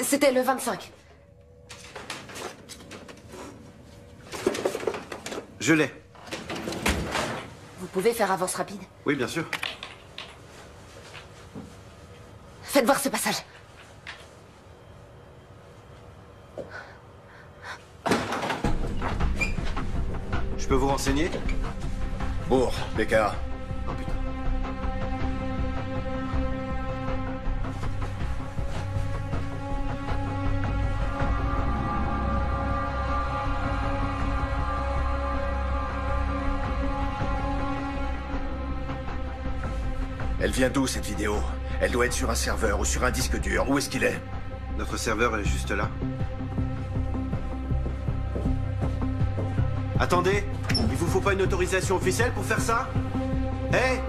C'était le 25. Je l'ai. Vous pouvez faire avance rapide? Oui, bien sûr. Faites voir ce passage. Je peux vous renseigner? Bourg, BKA. Oh putain. Elle vient d'où cette vidéo? Elle doit être sur un serveur ou sur un disque dur. Où est-ce qu'il est? Notre serveur est juste là. Attendez, il vous faut pas une autorisation officielle pour faire ça? Hé hey!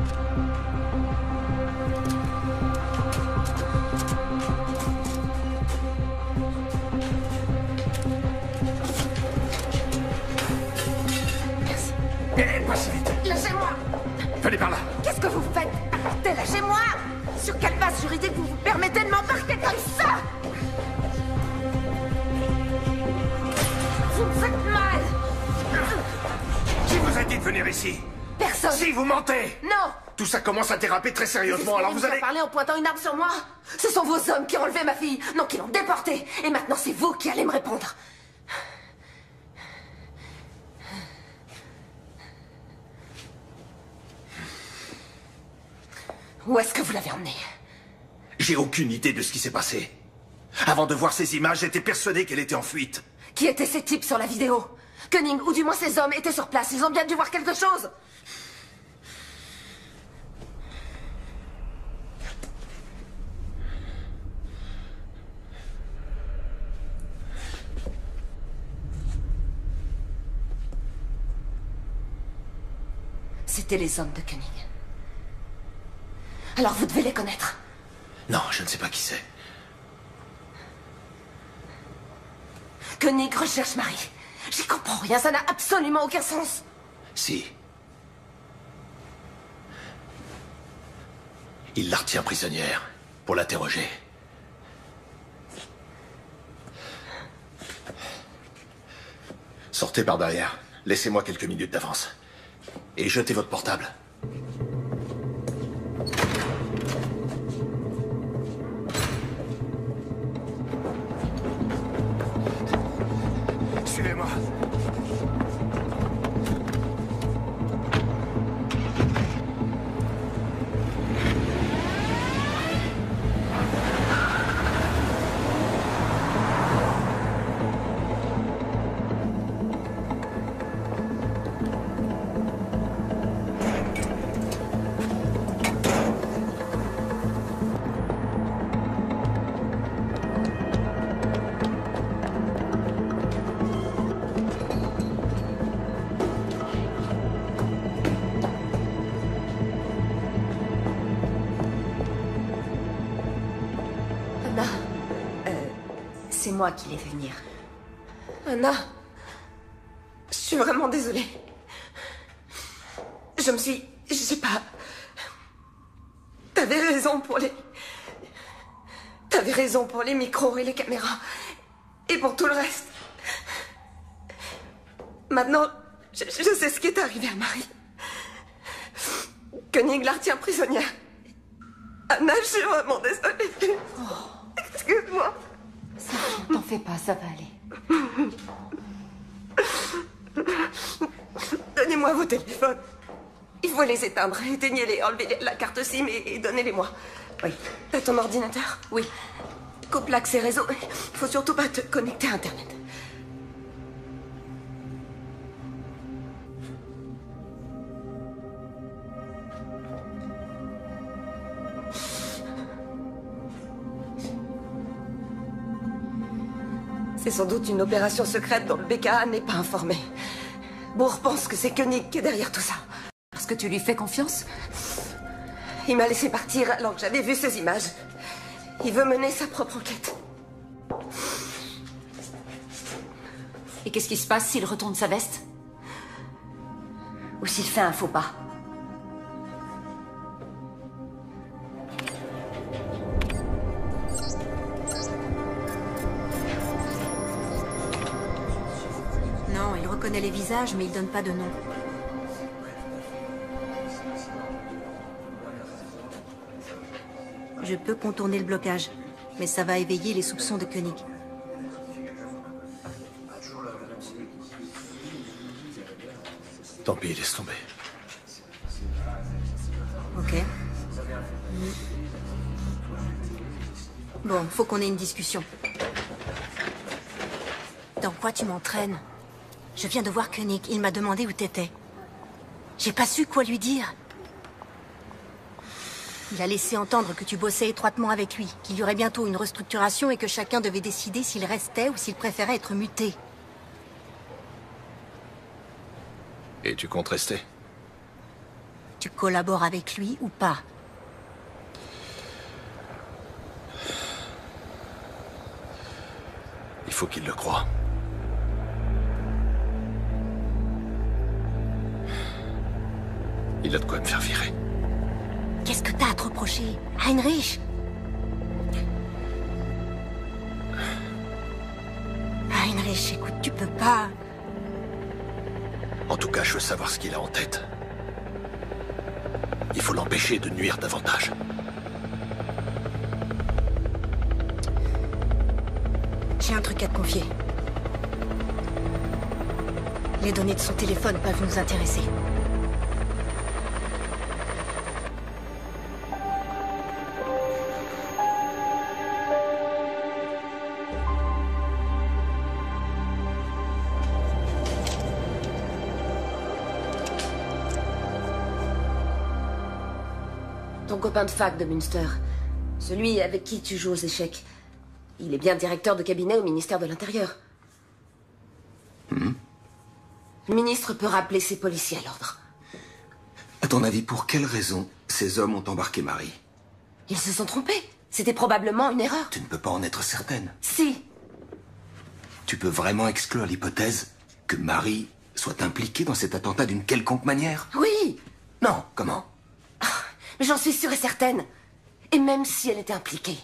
Merci. Hé, hey, passez vite. Lâchez-moi. Venez par là. Qu'est-ce que vous faites? Arrêtez, lâchez-moi. Sur quelle base juridique vous vous permettez de m'embarquer comme ça? Vous me faites mal. Qui vous a dit de venir ici? Personne. Si, vous mentez. Non. Tout ça commence à déraper très sérieusement, alors vous allez... parler en pointant une arme sur moi? Ce sont vos hommes qui ont enlevé ma fille. Non, qui l'ont déportée. Et maintenant, c'est vous qui allez me répondre. Où est-ce que vous l'avez emmenée? J'ai aucune idée de ce qui s'est passé. Avant de voir ces images, j'étais persuadé qu'elle était en fuite. Qui étaient ces types sur la vidéo? Koenig, ou du moins ces hommes, étaient sur place. Ils ont bien dû voir quelque chose. C'était les hommes de Koenig. Alors vous devez les connaître. Non, je ne sais pas qui c'est. Koenig recherche Marie. J'y comprends rien, ça n'a absolument aucun sens. Si. Il la retient prisonnière pour l'interroger. Sortez par derrière. Laissez-moi quelques minutes d'avance. Et jetez votre portable. c'est moi qui l'ai fait venir. Anna, je suis vraiment désolée. Je sais pas... T'avais raison pour les micros et les caméras. Et pour tout le reste. Maintenant, je sais ce qui est arrivé à Marie. Koenig la retient prisonnière. Anna, je suis vraiment désolée. Oh. Excuse-moi. Ça, t'en fais pas, ça va aller. Donnez-moi vos téléphones. Il faut les éteindre, éteignez-les, enlevez la carte SIM et donnez-les-moi. Oui. T'as ton ordinateur? Oui. Coupe l'accès réseau. Faut surtout pas te connecter à Internet. C'est sans doute une opération secrète dont le BKA n'est pas informé. Bourg pense que c'est Koenig qui est derrière tout ça. Parce que tu lui fais confiance? Il m'a laissé partir alors que j'avais vu ces images. Il veut mener sa propre enquête. Et qu'est-ce qui se passe s'il retourne sa veste? Ou s'il fait un faux pas? Non, il reconnaît les visages, mais il donne pas de nom. Je peux contourner le blocage, mais ça va éveiller les soupçons de Koenig. Tant pis, laisse tomber. Ok. Bon, faut qu'on ait une discussion. Dans quoi tu m'entraînes? Je viens de voir Koenig, il m'a demandé où t'étais. J'ai pas su quoi lui dire. Il a laissé entendre que tu bossais étroitement avec lui, qu'il y aurait bientôt une restructuration et que chacun devait décider s'il restait ou s'il préférait être muté. Et tu comptes rester? Tu collabores avec lui ou pas? Il faut qu'il le croie. Il a de quoi me faire virer. Qu'est-ce que t'as à te reprocher, Heinrich? Heinrich, écoute, tu peux pas... En tout cas, je veux savoir ce qu'il a en tête. Il faut l'empêcher de nuire davantage. J'ai un truc à te confier. Les données de son téléphone peuvent nous intéresser. Copain de fac de Münster, celui avec qui tu joues aux échecs. Il est bien directeur de cabinet au ministère de l'Intérieur. Le ministre peut rappeler ses policiers à l'ordre. À ton avis, pour quelle raison ces hommes ont embarqué Marie? Ils se sont trompés. C'était probablement une erreur. Tu ne peux pas en être certaine. Si. Tu peux vraiment exclure l'hypothèse que Marie soit impliquée dans cet attentat d'une quelconque manière? Oui. Non, comment? J'en suis sûre et certaine. Et même si elle était impliquée,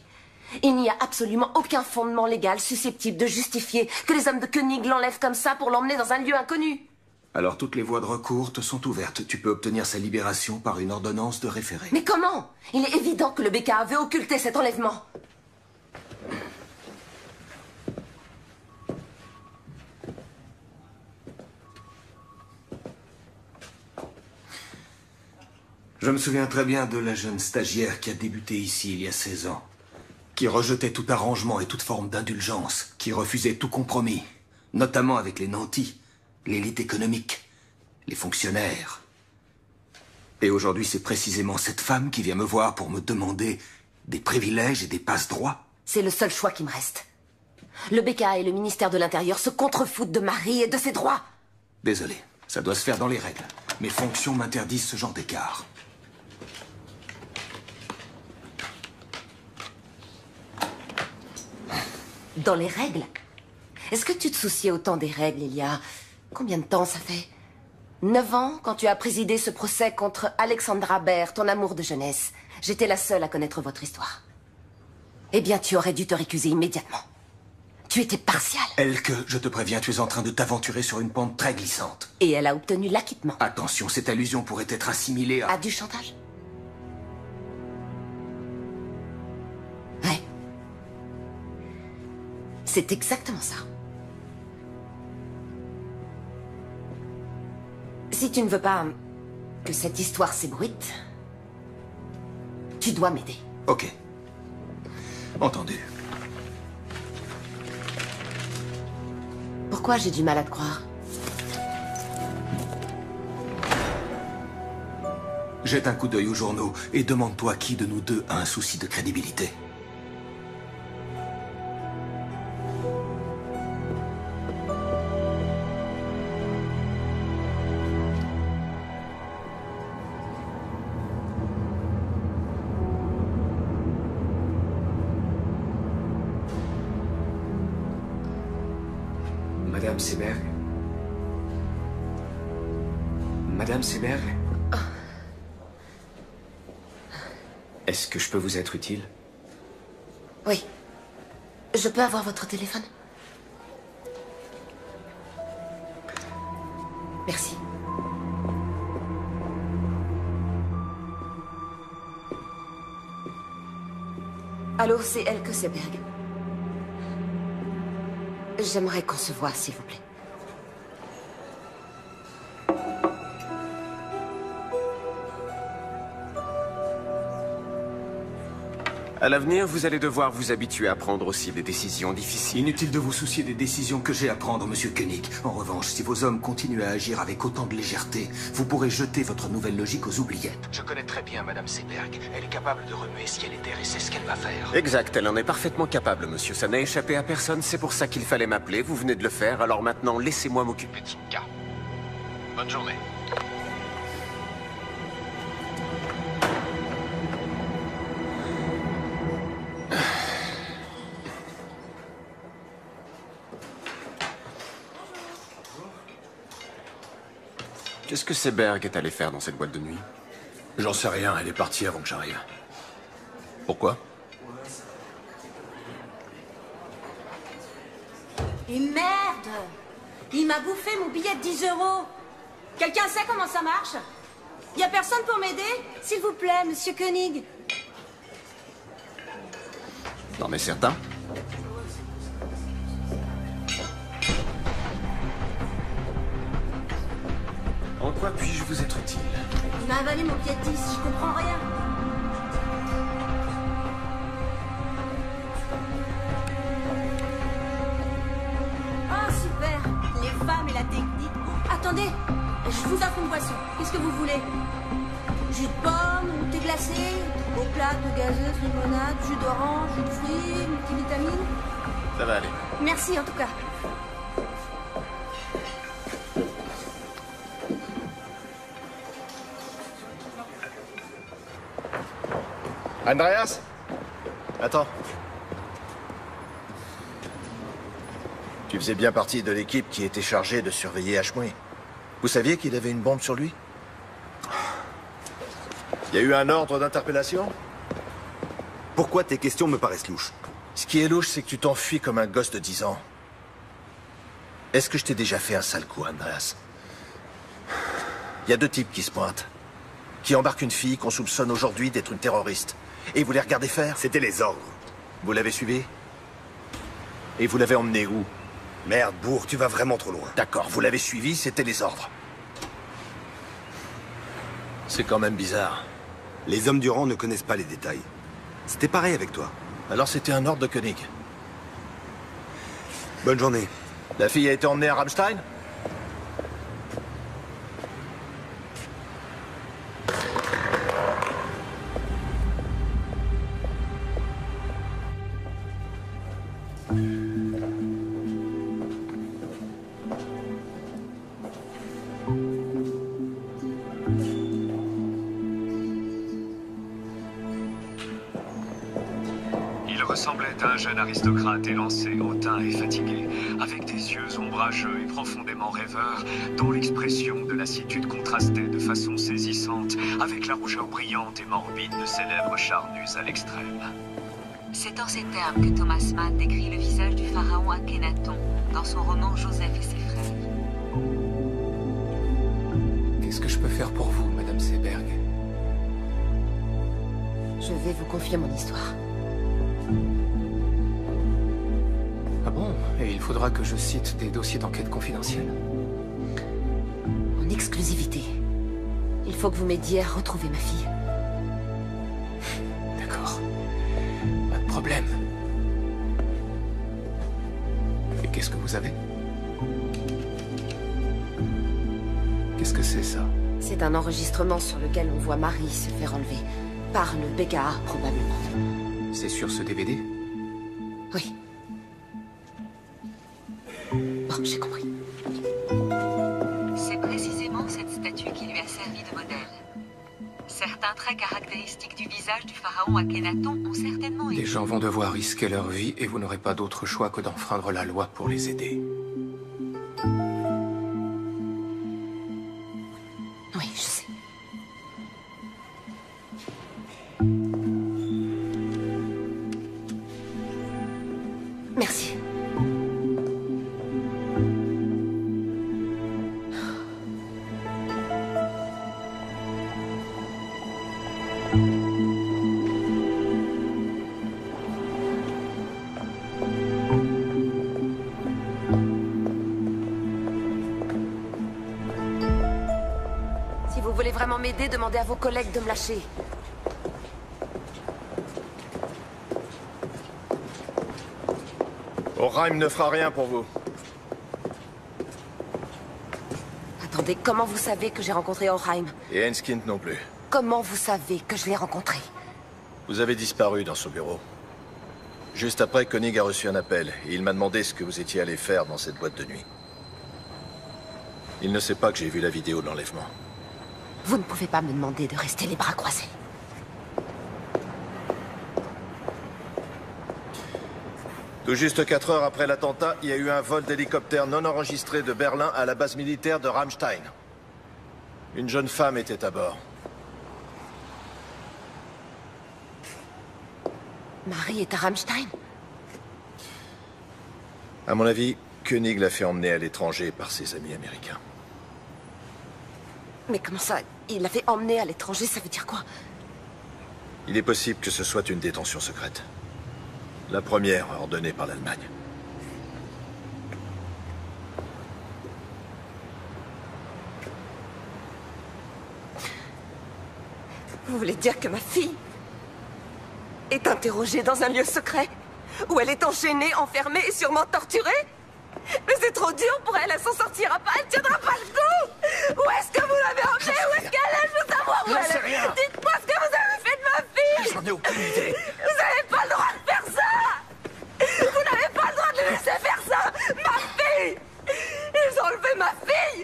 il n'y a absolument aucun fondement légal susceptible de justifier que les hommes de Koenig l'enlèvent comme ça pour l'emmener dans un lieu inconnu. Alors toutes les voies de recours te sont ouvertes. Tu peux obtenir sa libération par une ordonnance de référé. Mais comment? Il est évident que le BKA veut occulter cet enlèvement. Je me souviens très bien de la jeune stagiaire qui a débuté ici il y a 16 ans, qui rejetait tout arrangement et toute forme d'indulgence, qui refusait tout compromis, notamment avec les nantis, l'élite économique, les fonctionnaires. Et aujourd'hui, c'est précisément cette femme qui vient me voir pour me demander des privilèges et des passe-droits. C'est le seul choix qui me reste. Le BKA et le ministère de l'Intérieur se contrefoutent de Marie et de ses droits. Désolé, ça doit se faire dans les règles. Mes fonctions m'interdisent ce genre d'écart. dans les règles. Est-ce que tu te souciais autant des règles il y a... combien de temps ça fait? 9 ans, quand tu as présidé ce procès contre Alexandra Baer, ton amour de jeunesse. J'étais la seule à connaître votre histoire. Eh bien, tu aurais dû te récuser immédiatement. Tu étais partiale. Elke, je te préviens, tu es en train de t'aventurer sur une pente très glissante. Et elle a obtenu l'acquittement. Attention, cette allusion pourrait être assimilée à... du chantage? Ouais. C'est exactement ça. Si tu ne veux pas que cette histoire s'ébruite, tu dois m'aider. Ok. Entendu. Pourquoi j'ai du mal à te croire? Jette un coup d'œil aux journaux et demande-toi qui de nous deux a un souci de crédibilité. Madame Seberg, est-ce que je peux vous être utile? Oui. Je peux avoir votre téléphone? Merci. Allô, c'est Elke Seberg. J'aimerais qu'on se voie, s'il vous plaît. À l'avenir, vous allez devoir vous habituer à prendre aussi des décisions difficiles. Inutile de vous soucier des décisions que j'ai à prendre, monsieur Koenig. En revanche, si vos hommes continuent à agir avec autant de légèreté, vous pourrez jeter votre nouvelle logique aux oubliettes. Je connais très bien Madame Seberg. Elle est capable de remuer ciel et terre et c'est ce qu'elle va faire. Exact, elle en est parfaitement capable, monsieur. Ça n'a échappé à personne, c'est pour ça qu'il fallait m'appeler. Vous venez de le faire, alors maintenant, laissez-moi m'occuper de son cas. Bonne journée. Qu'est-ce que Seberg est allée faire dans cette boîte de nuit? J'en sais rien, elle est partie avant que j'arrive. Pourquoi? Et merde! Il m'a bouffé mon billet de 10 €! Quelqu'un sait comment ça marche? Y a personne pour m'aider? S'il vous plaît, monsieur Koenig. T'en es certain? En quoi puis-je vous être utile? Il m'a avalé mon billet de 10, je comprends rien. Oh super! Les femmes et la technique. Attendez, je vous offre une boisson. Qu'est-ce que vous voulez? Jus de pomme, thé glacé, des plates, de gazeuse, limonade, jus d'orange, jus de fruits, multivitamines. Ça va aller. Merci en tout cas. Andreas? Attends. Tu faisais bien partie de l'équipe qui était chargée de surveiller Hachmoui. Vous saviez qu'il avait une bombe sur lui? Il y a eu un ordre d'interpellation? Pourquoi tes questions me paraissent louches? Ce qui est louche, c'est que tu t'enfuis comme un gosse de 10 ans. Est-ce que je t'ai déjà fait un sale coup, Andreas? Il y a 2 types qui se pointent. Qui embarquent une fille qu'on soupçonne aujourd'hui d'être une terroriste. Et vous les regardez faire? C'était les ordres. Vous l'avez suivi? Et vous l'avez emmené où? Merde, Bourg, tu vas vraiment trop loin. D'accord, vous l'avez suivi, c'était les ordres. C'est quand même bizarre. Les hommes du rang ne connaissent pas les détails. C'était pareil avec toi. Alors c'était un ordre de Koenig. Bonne journée. La fille a été emmenée à Rammstein? ressemblait à un jeune aristocrate élancé, hautain et fatigué, avec des yeux ombrageux et profondément rêveurs, dont l'expression de lassitude contrastait de façon saisissante avec la rougeur brillante et morbide de ses lèvres charnues à l'extrême. C'est en ces termes que Thomas Mann décrit le visage du pharaon Akhenaton dans son roman Joseph et ses frères. Qu'est-ce que je peux faire pour vous, Madame Seberg? Je vais vous confier mon histoire. Ah bon? Et il faudra que je cite des dossiers d'enquête confidentiels? En exclusivité. Il faut que vous m'aidiez à retrouver ma fille. D'accord. Pas de problème. Et qu'est-ce que vous avez? Qu'est-ce que c'est ça? C'est un enregistrement sur lequel on voit Marie se faire enlever. Par le BKA, probablement. C'est sur ce DVD? Oui. Bon, j'ai compris. C'est précisément cette statue qui lui a servi de modèle. Certains traits caractéristiques du visage du pharaon Akhenaton ont certainement... Les gens vont devoir risquer leur vie et vous n'aurez pas d'autre choix que d'enfreindre la loi pour les aider. Oui, je sais. Merci. Si vous voulez vraiment m'aider, demandez à vos collègues de me lâcher. O'Reim ne fera rien pour vous. Attendez, comment vous savez que j'ai rencontré O'Reim? Et Henskind non plus. Comment vous savez que je l'ai rencontré? Vous avez disparu dans son bureau. Juste après, Koenig a reçu un appel, et il m'a demandé ce que vous étiez allé faire dans cette boîte de nuit. Il ne sait pas que j'ai vu la vidéo de l'enlèvement. Vous ne pouvez pas me demander de rester les bras croisés. Tout juste 4 heures après l'attentat, il y a eu un vol d'hélicoptère non enregistré de Berlin à la base militaire de Rammstein. Une jeune femme était à bord. Marie est à Rammstein? À mon avis, Koenig l'a fait emmener à l'étranger par ses amis américains. Mais comment ça? Il l'a fait emmener à l'étranger, ça veut dire quoi? Il est possible que ce soit une détention secrète. La première ordonnée par l'Allemagne. Vous voulez dire que ma fille est interrogée dans un lieu secret, où elle est enchaînée, enfermée et sûrement torturée? Mais c'est trop dur pour elle, elle s'en sortira pas, elle tiendra pas le coup! Où est-ce que vous l'avez emmenée? Où est-ce qu'elle est? Je veux savoir où elle est! Dites-moi ce que vous avez fait de ma fille! J'en ai aucune idée! Vous n'avez pas le droit de... Vous n'avez pas le droit de laisser faire ça! Ma fille! Ils ont enlevé ma fille!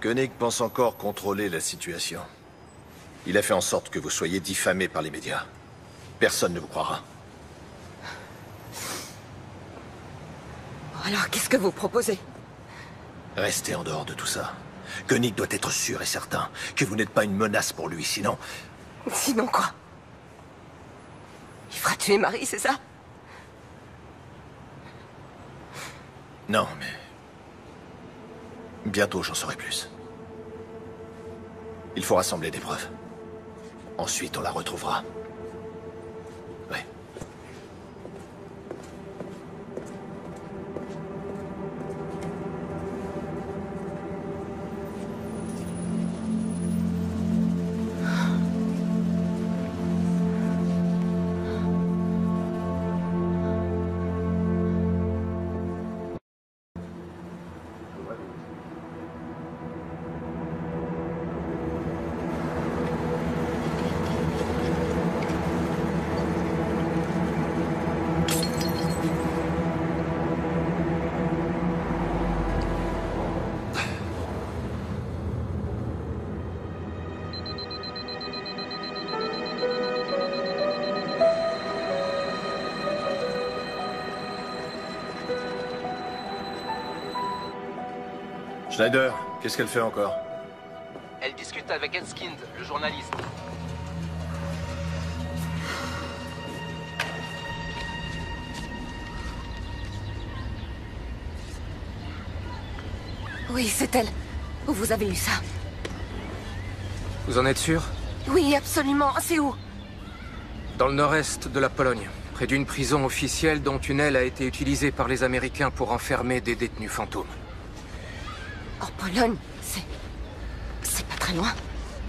Koenig pense encore contrôler la situation. Il a fait en sorte que vous soyez diffamé par les médias. Personne ne vous croira. Alors, qu'est-ce que vous proposez? Restez en dehors de tout ça. Koenig doit être sûr et certain que vous n'êtes pas une menace pour lui, sinon... Sinon quoi? Il fera tuer Marie, c'est ça? Non, mais... Bientôt, j'en saurai plus. Il faut rassembler des preuves. Ensuite, on la retrouvera. Ouais. Schneider, qu'est-ce qu'elle fait encore? Elle discute avec Henskind, le journaliste. Oui, c'est elle. Où vous avez eu ça? Vous en êtes sûr? Oui, absolument. C'est où? Dans le nord-est de la Pologne, près d'une prison officielle dont une aile a été utilisée par les Américains pour enfermer des détenus fantômes. En Pologne, c'est pas très loin.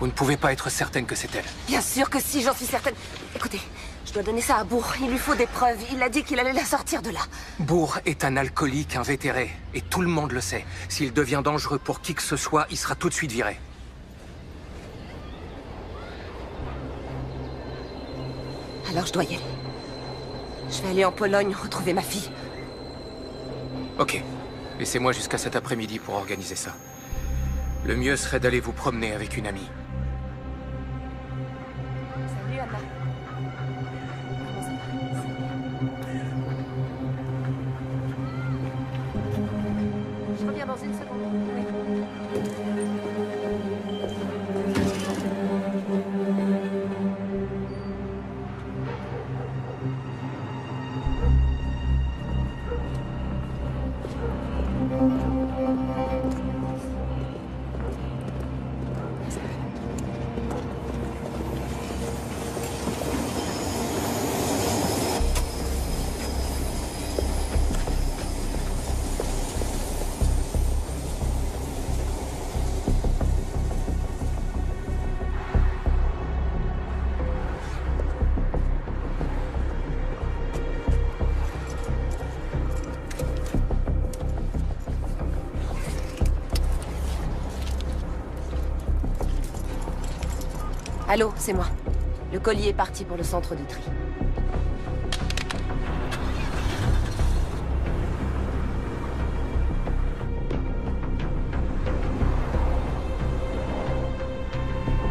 Vous ne pouvez pas être certaine que c'est elle? Bien sûr que si, j'en suis certaine. Écoutez, je dois donner ça à Bourg. Il lui faut des preuves. Il a dit qu'il allait la sortir de là. Bourg est un alcoolique invétéré, et tout le monde le sait. S'il devient dangereux pour qui que ce soit, il sera tout de suite viré. Alors je dois y aller. Je vais aller en Pologne retrouver ma fille. Ok. Laissez-moi jusqu'à cet après-midi pour organiser ça. Le mieux serait d'aller vous promener avec une amie. Salut Anna. Je reviens dans une seconde. Allô, c'est moi. Le colis est parti pour le centre de tri.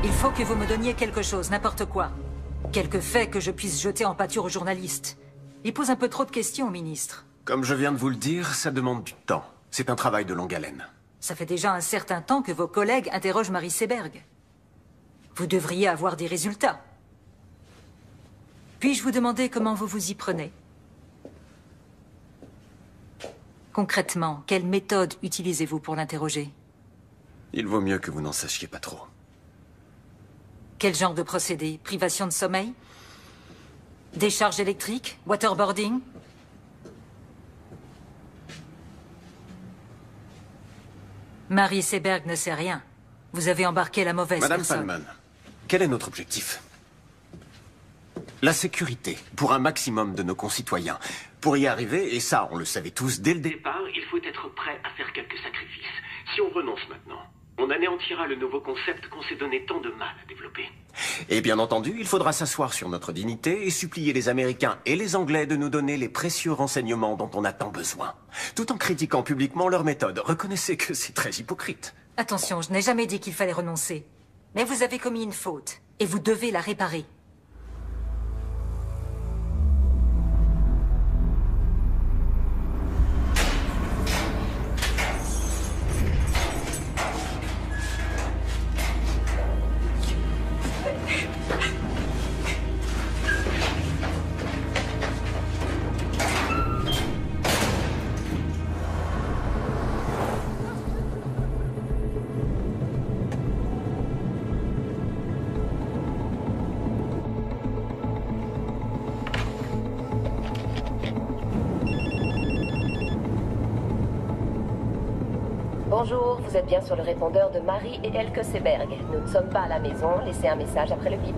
Il faut que vous me donniez quelque chose, n'importe quoi. Quelques faits que je puisse jeter en pâture aux journalistes. Il pose un peu trop de questions, ministre. Comme je viens de vous le dire, ça demande du temps. C'est un travail de longue haleine. Ça fait déjà un certain temps que vos collègues interrogent Marie Seberg. Vous devriez avoir des résultats. Puis-je vous demander comment vous vous y prenez? Concrètement, quelle méthode utilisez-vous pour l'interroger? Il vaut mieux que vous n'en sachiez pas trop. Quel genre de procédé? Privation de sommeil? Décharge électrique? Waterboarding? Marie Seberg ne sait rien. Vous avez embarqué la mauvaise personne. Madame Palmen. Quel est notre objectif? La sécurité, pour un maximum de nos concitoyens. Pour y arriver, et ça on le savait tous dès le départ, il faut être prêt à faire quelques sacrifices. Si on renonce maintenant, on anéantira le nouveau concept qu'on s'est donné tant de mal à développer. Et bien entendu, il faudra s'asseoir sur notre dignité et supplier les Américains et les Anglais de nous donner les précieux renseignements dont on a tant besoin. Tout en critiquant publiquement leur méthode. Reconnaissez que c'est très hypocrite. Attention, je n'ai jamais dit qu'il fallait renoncer. Mais vous avez commis une faute, et vous devez la réparer. Bonjour, vous êtes bien sur le répondeur de Marie et Elke Seberg. Nous ne sommes pas à la maison, laissez un message après le bip.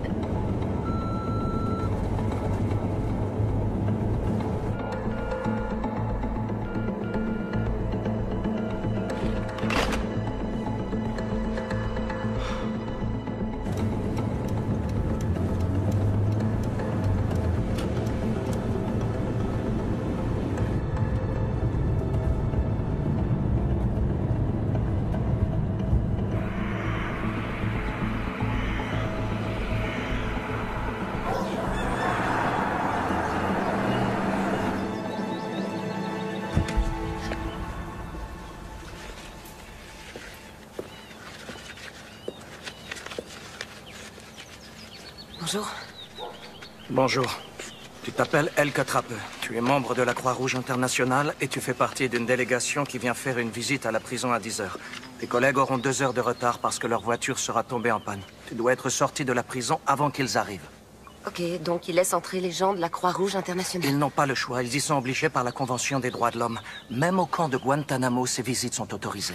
Bonjour. Bonjour. Tu t'appelles Elke Seberg. Tu es membre de la Croix-Rouge Internationale et tu fais partie d'une délégation qui vient faire une visite à la prison à 10 h. Tes collègues auront 2 heures de retard parce que leur voiture sera tombée en panne. Tu dois être sorti de la prison avant qu'ils arrivent. Ok, donc ils laissent entrer les gens de la Croix-Rouge Internationale. Ils n'ont pas le choix, ils y sont obligés par la Convention des droits de l'homme. Même au camp de Guantanamo, ces visites sont autorisées.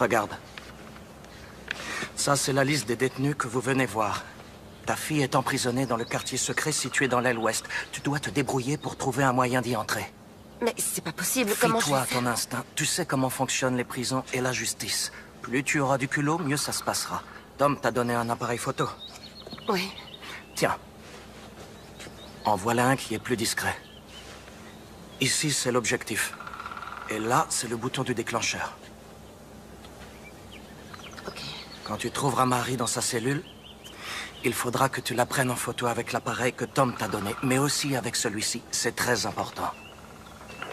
Regarde. Ça, c'est la liste des détenus que vous venez voir. Ta fille est emprisonnée dans le quartier secret situé dans l'aile ouest. Tu dois te débrouiller pour trouver un moyen d'y entrer. Mais c'est pas possible, comment je vais faire ? Fie-toi à ton instinct. Tu sais comment fonctionnent les prisons et la justice. Plus tu auras du culot, mieux ça se passera. Tom t'a donné un appareil photo. Oui. Tiens. En voilà un qui est plus discret. Ici, c'est l'objectif. Et là, c'est le bouton du déclencheur. Ok. Quand tu trouveras Marie dans sa cellule, il faudra que tu la prennes en photo avec l'appareil que Tom t'a donné, mais aussi avec celui-ci. C'est très important.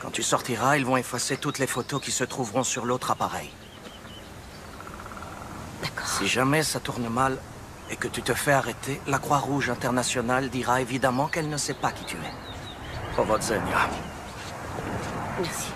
Quand tu sortiras, ils vont effacer toutes les photos qui se trouveront sur l'autre appareil. D'accord. Si jamais ça tourne mal, et que tu te fais arrêter, la Croix-Rouge Internationale dira évidemment qu'elle ne sait pas qui tu es. Powodzenia. Merci.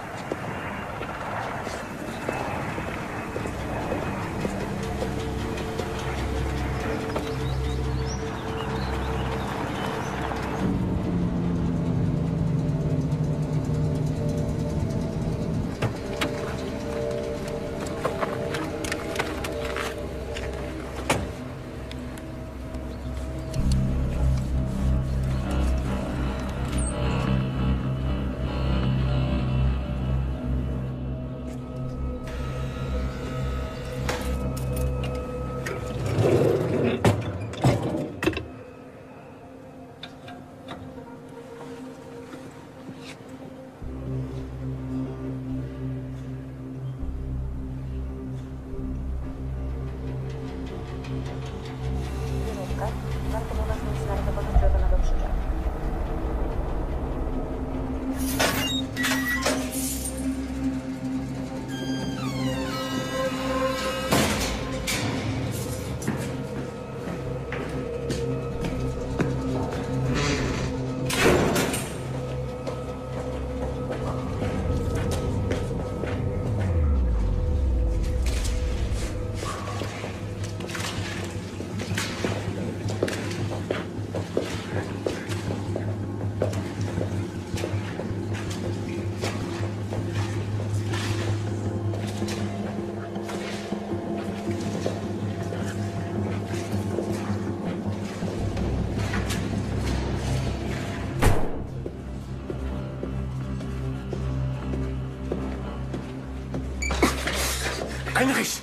Heinrich!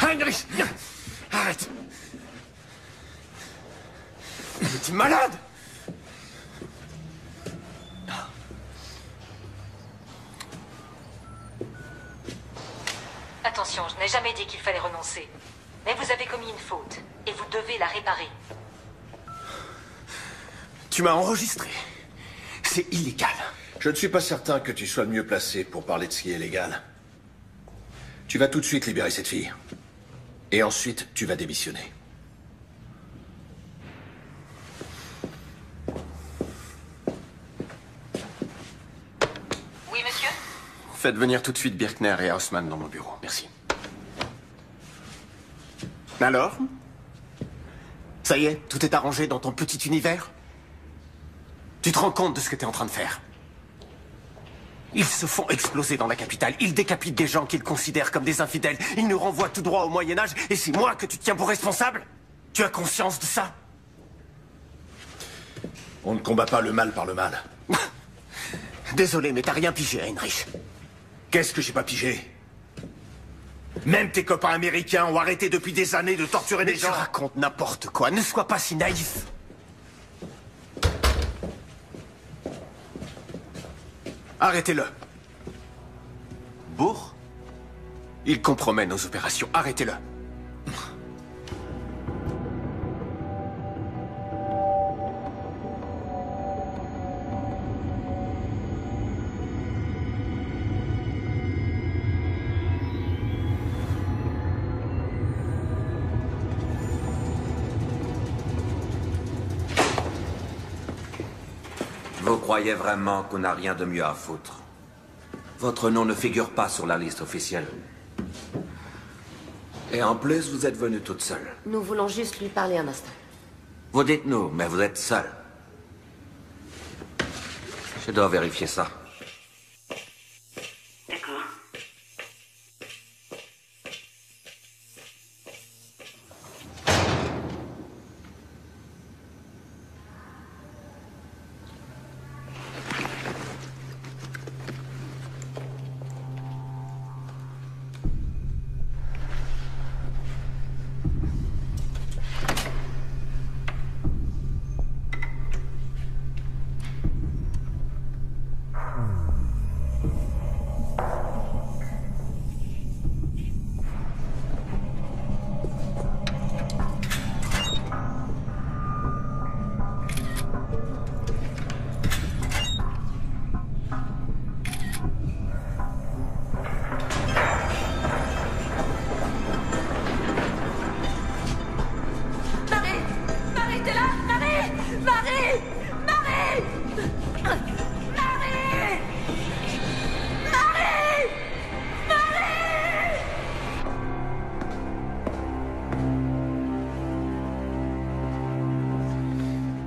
Heinrich! Arrête! Mais t'es malade! Attention, je n'ai jamais dit qu'il fallait renoncer. Mais vous avez commis une faute, et vous devez la réparer. Tu m'as enregistré. C'est illégal. Je ne suis pas certain que tu sois le mieux placé pour parler de ce qui est légal. Tu vas tout de suite libérer cette fille. Et ensuite, tu vas démissionner. Oui, monsieur? Faites venir tout de suite Birkner et Haussmann dans mon bureau. Merci. Alors? Ça y est, tout est arrangé dans ton petit univers? Tu te rends compte de ce que t'es en train de faire? Ils se font exploser dans la capitale, ils décapitent des gens qu'ils considèrent comme des infidèles, ils nous renvoient tout droit au Moyen-Âge, et c'est moi que tu tiens pour responsable? Tu as conscience de ça? On ne combat pas le mal par le mal. Désolé, mais t'as rien pigé, Heinrich. Qu'est-ce que j'ai pas pigé? Même tes copains américains ont arrêté depuis des années de torturer des gens. Tu racontes n'importe quoi, ne sois pas si naïf. Arrêtez-le. Bourg? Il compromet nos opérations. Arrêtez-le. vous croyez vraiment qu'on n'a rien de mieux à foutre. Votre nom ne figure pas sur la liste officielle. Et en plus, vous êtes venue toute seule. Nous voulons juste lui parler un instant. Vous dites nous, mais vous êtes seule. Je dois vérifier ça. D'accord.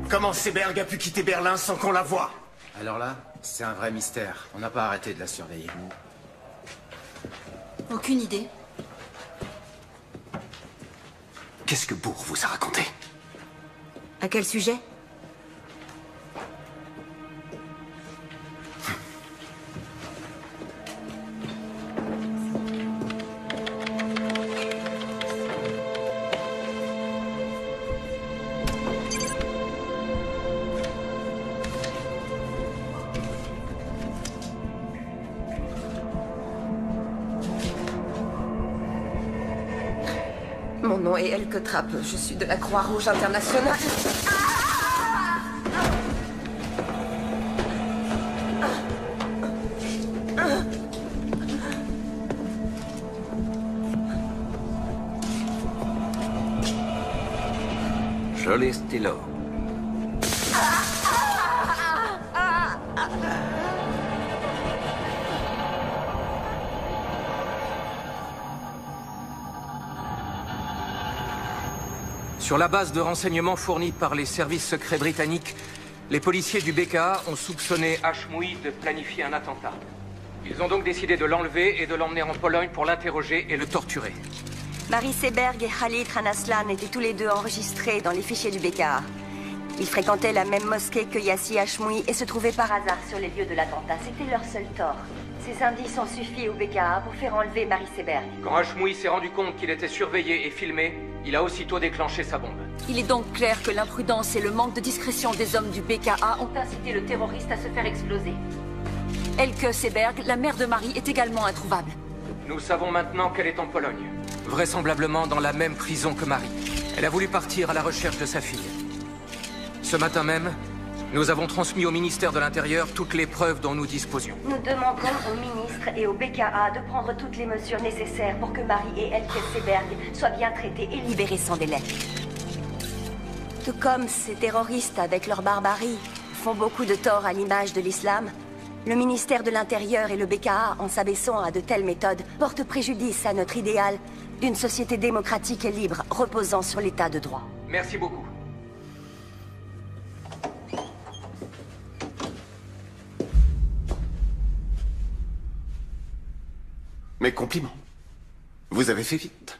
Comment Seberg a pu quitter Berlin sans qu'on la voie? Alors là, c'est un vrai mystère. On n'a pas arrêté de la surveiller. Aucune idée. Qu'est-ce que Bourg vous a raconté? À quel sujet? Elke Trappe, je suis de la Croix-Rouge Internationale. Joli stylo. Sur la base de renseignements fournis par les services secrets britanniques, les policiers du BKA ont soupçonné Hachmoui de planifier un attentat. Ils ont donc décidé de l'enlever et de l'emmener en Pologne pour l'interroger et le torturer. Marie Seberg et Khalid Ranaslan étaient tous les deux enregistrés dans les fichiers du BKA. Ils fréquentaient la même mosquée que Yassin Hachmoui et se trouvaient par hasard sur les lieux de l'attentat. C'était leur seul tort. Ces indices ont suffi au BKA pour faire enlever Marie Seberg. Quand Hachmoui s'est rendu compte qu'il était surveillé et filmé, il a aussitôt déclenché sa bombe. Il est donc clair que l'imprudence et le manque de discrétion des hommes du BKA ont incité le terroriste à se faire exploser. Elke Seberg, la mère de Marie, est également introuvable. Nous savons maintenant qu'elle est en Pologne. Vraisemblablement dans la même prison que Marie. Elle a voulu partir à la recherche de sa fille. Ce matin même, nous avons transmis au ministère de l'Intérieur toutes les preuves dont nous disposions. Nous demandons au ministre et au BKA de prendre toutes les mesures nécessaires pour que Marie et Elke Seberg soient bien traitées et libérées sans délai. Tout comme ces terroristes, avec leur barbarie, font beaucoup de tort à l'image de l'islam, le ministère de l'Intérieur et le BKA, en s'abaissant à de telles méthodes, portent préjudice à notre idéal d'une société démocratique et libre, reposant sur l'état de droit. Merci beaucoup. Mes compliments. Vous avez fait vite.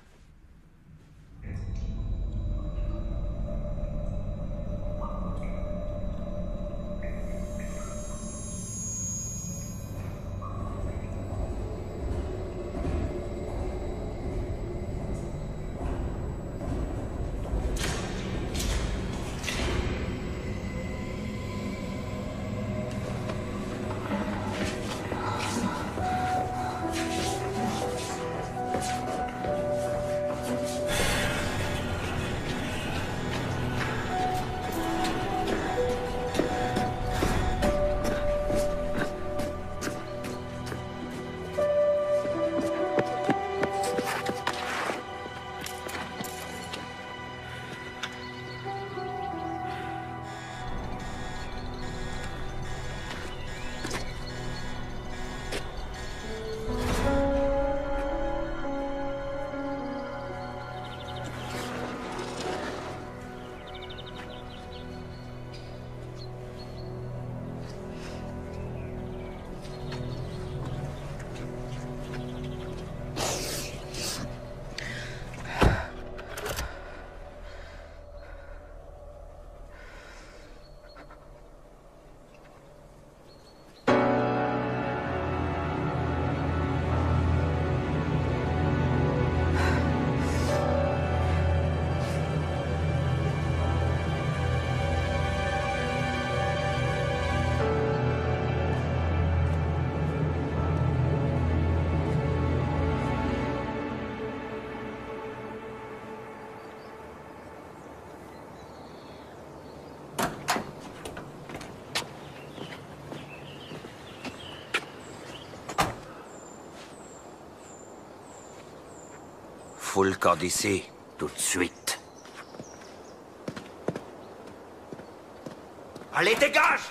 faut le camp d'ici, tout de suite. Allez, dégage!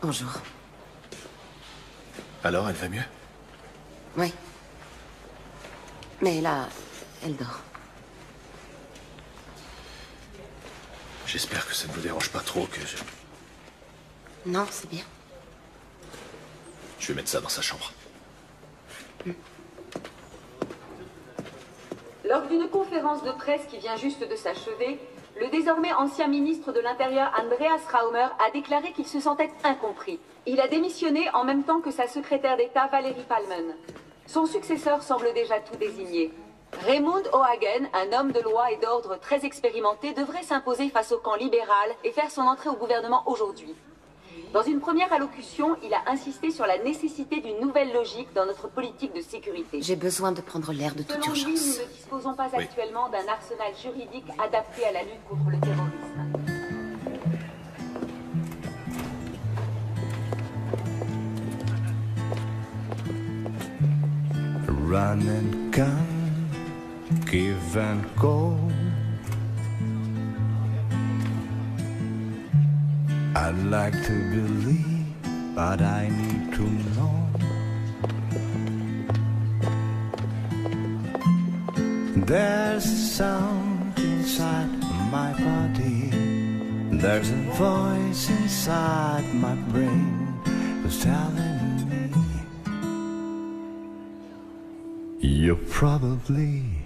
Bonjour. Alors, elle va mieux? Oui. Mais là, elle dort. J'espère que ça ne vous dérange pas trop que je... Non, c'est bien. Je vais mettre ça dans sa chambre. Lors d'une conférence de presse qui vient juste de s'achever, le désormais ancien ministre de l'Intérieur, Andreas Raumer, a déclaré qu'il se sentait incompris. Il a démissionné en même temps que sa secrétaire d'État, Valérie Palmen. Son successeur semble déjà tout désigné. Raymond O'Hagen, un homme de loi et d'ordre très expérimenté, devrait s'imposer face au camp libéral et faire son entrée au gouvernement aujourd'hui. Dans une première allocution, il a insisté sur la nécessité d'une nouvelle logique dans notre politique de sécurité. J'ai besoin de prendre l'air de toute urgence. Selon lui, nous ne disposons pas actuellement d'un arsenal juridique adapté à la lutte contre le terrorisme. Run and come, give and go. I'd like to believe, but I need to know. There's a sound inside my body. There's a voice inside my brain who's telling me, you're probably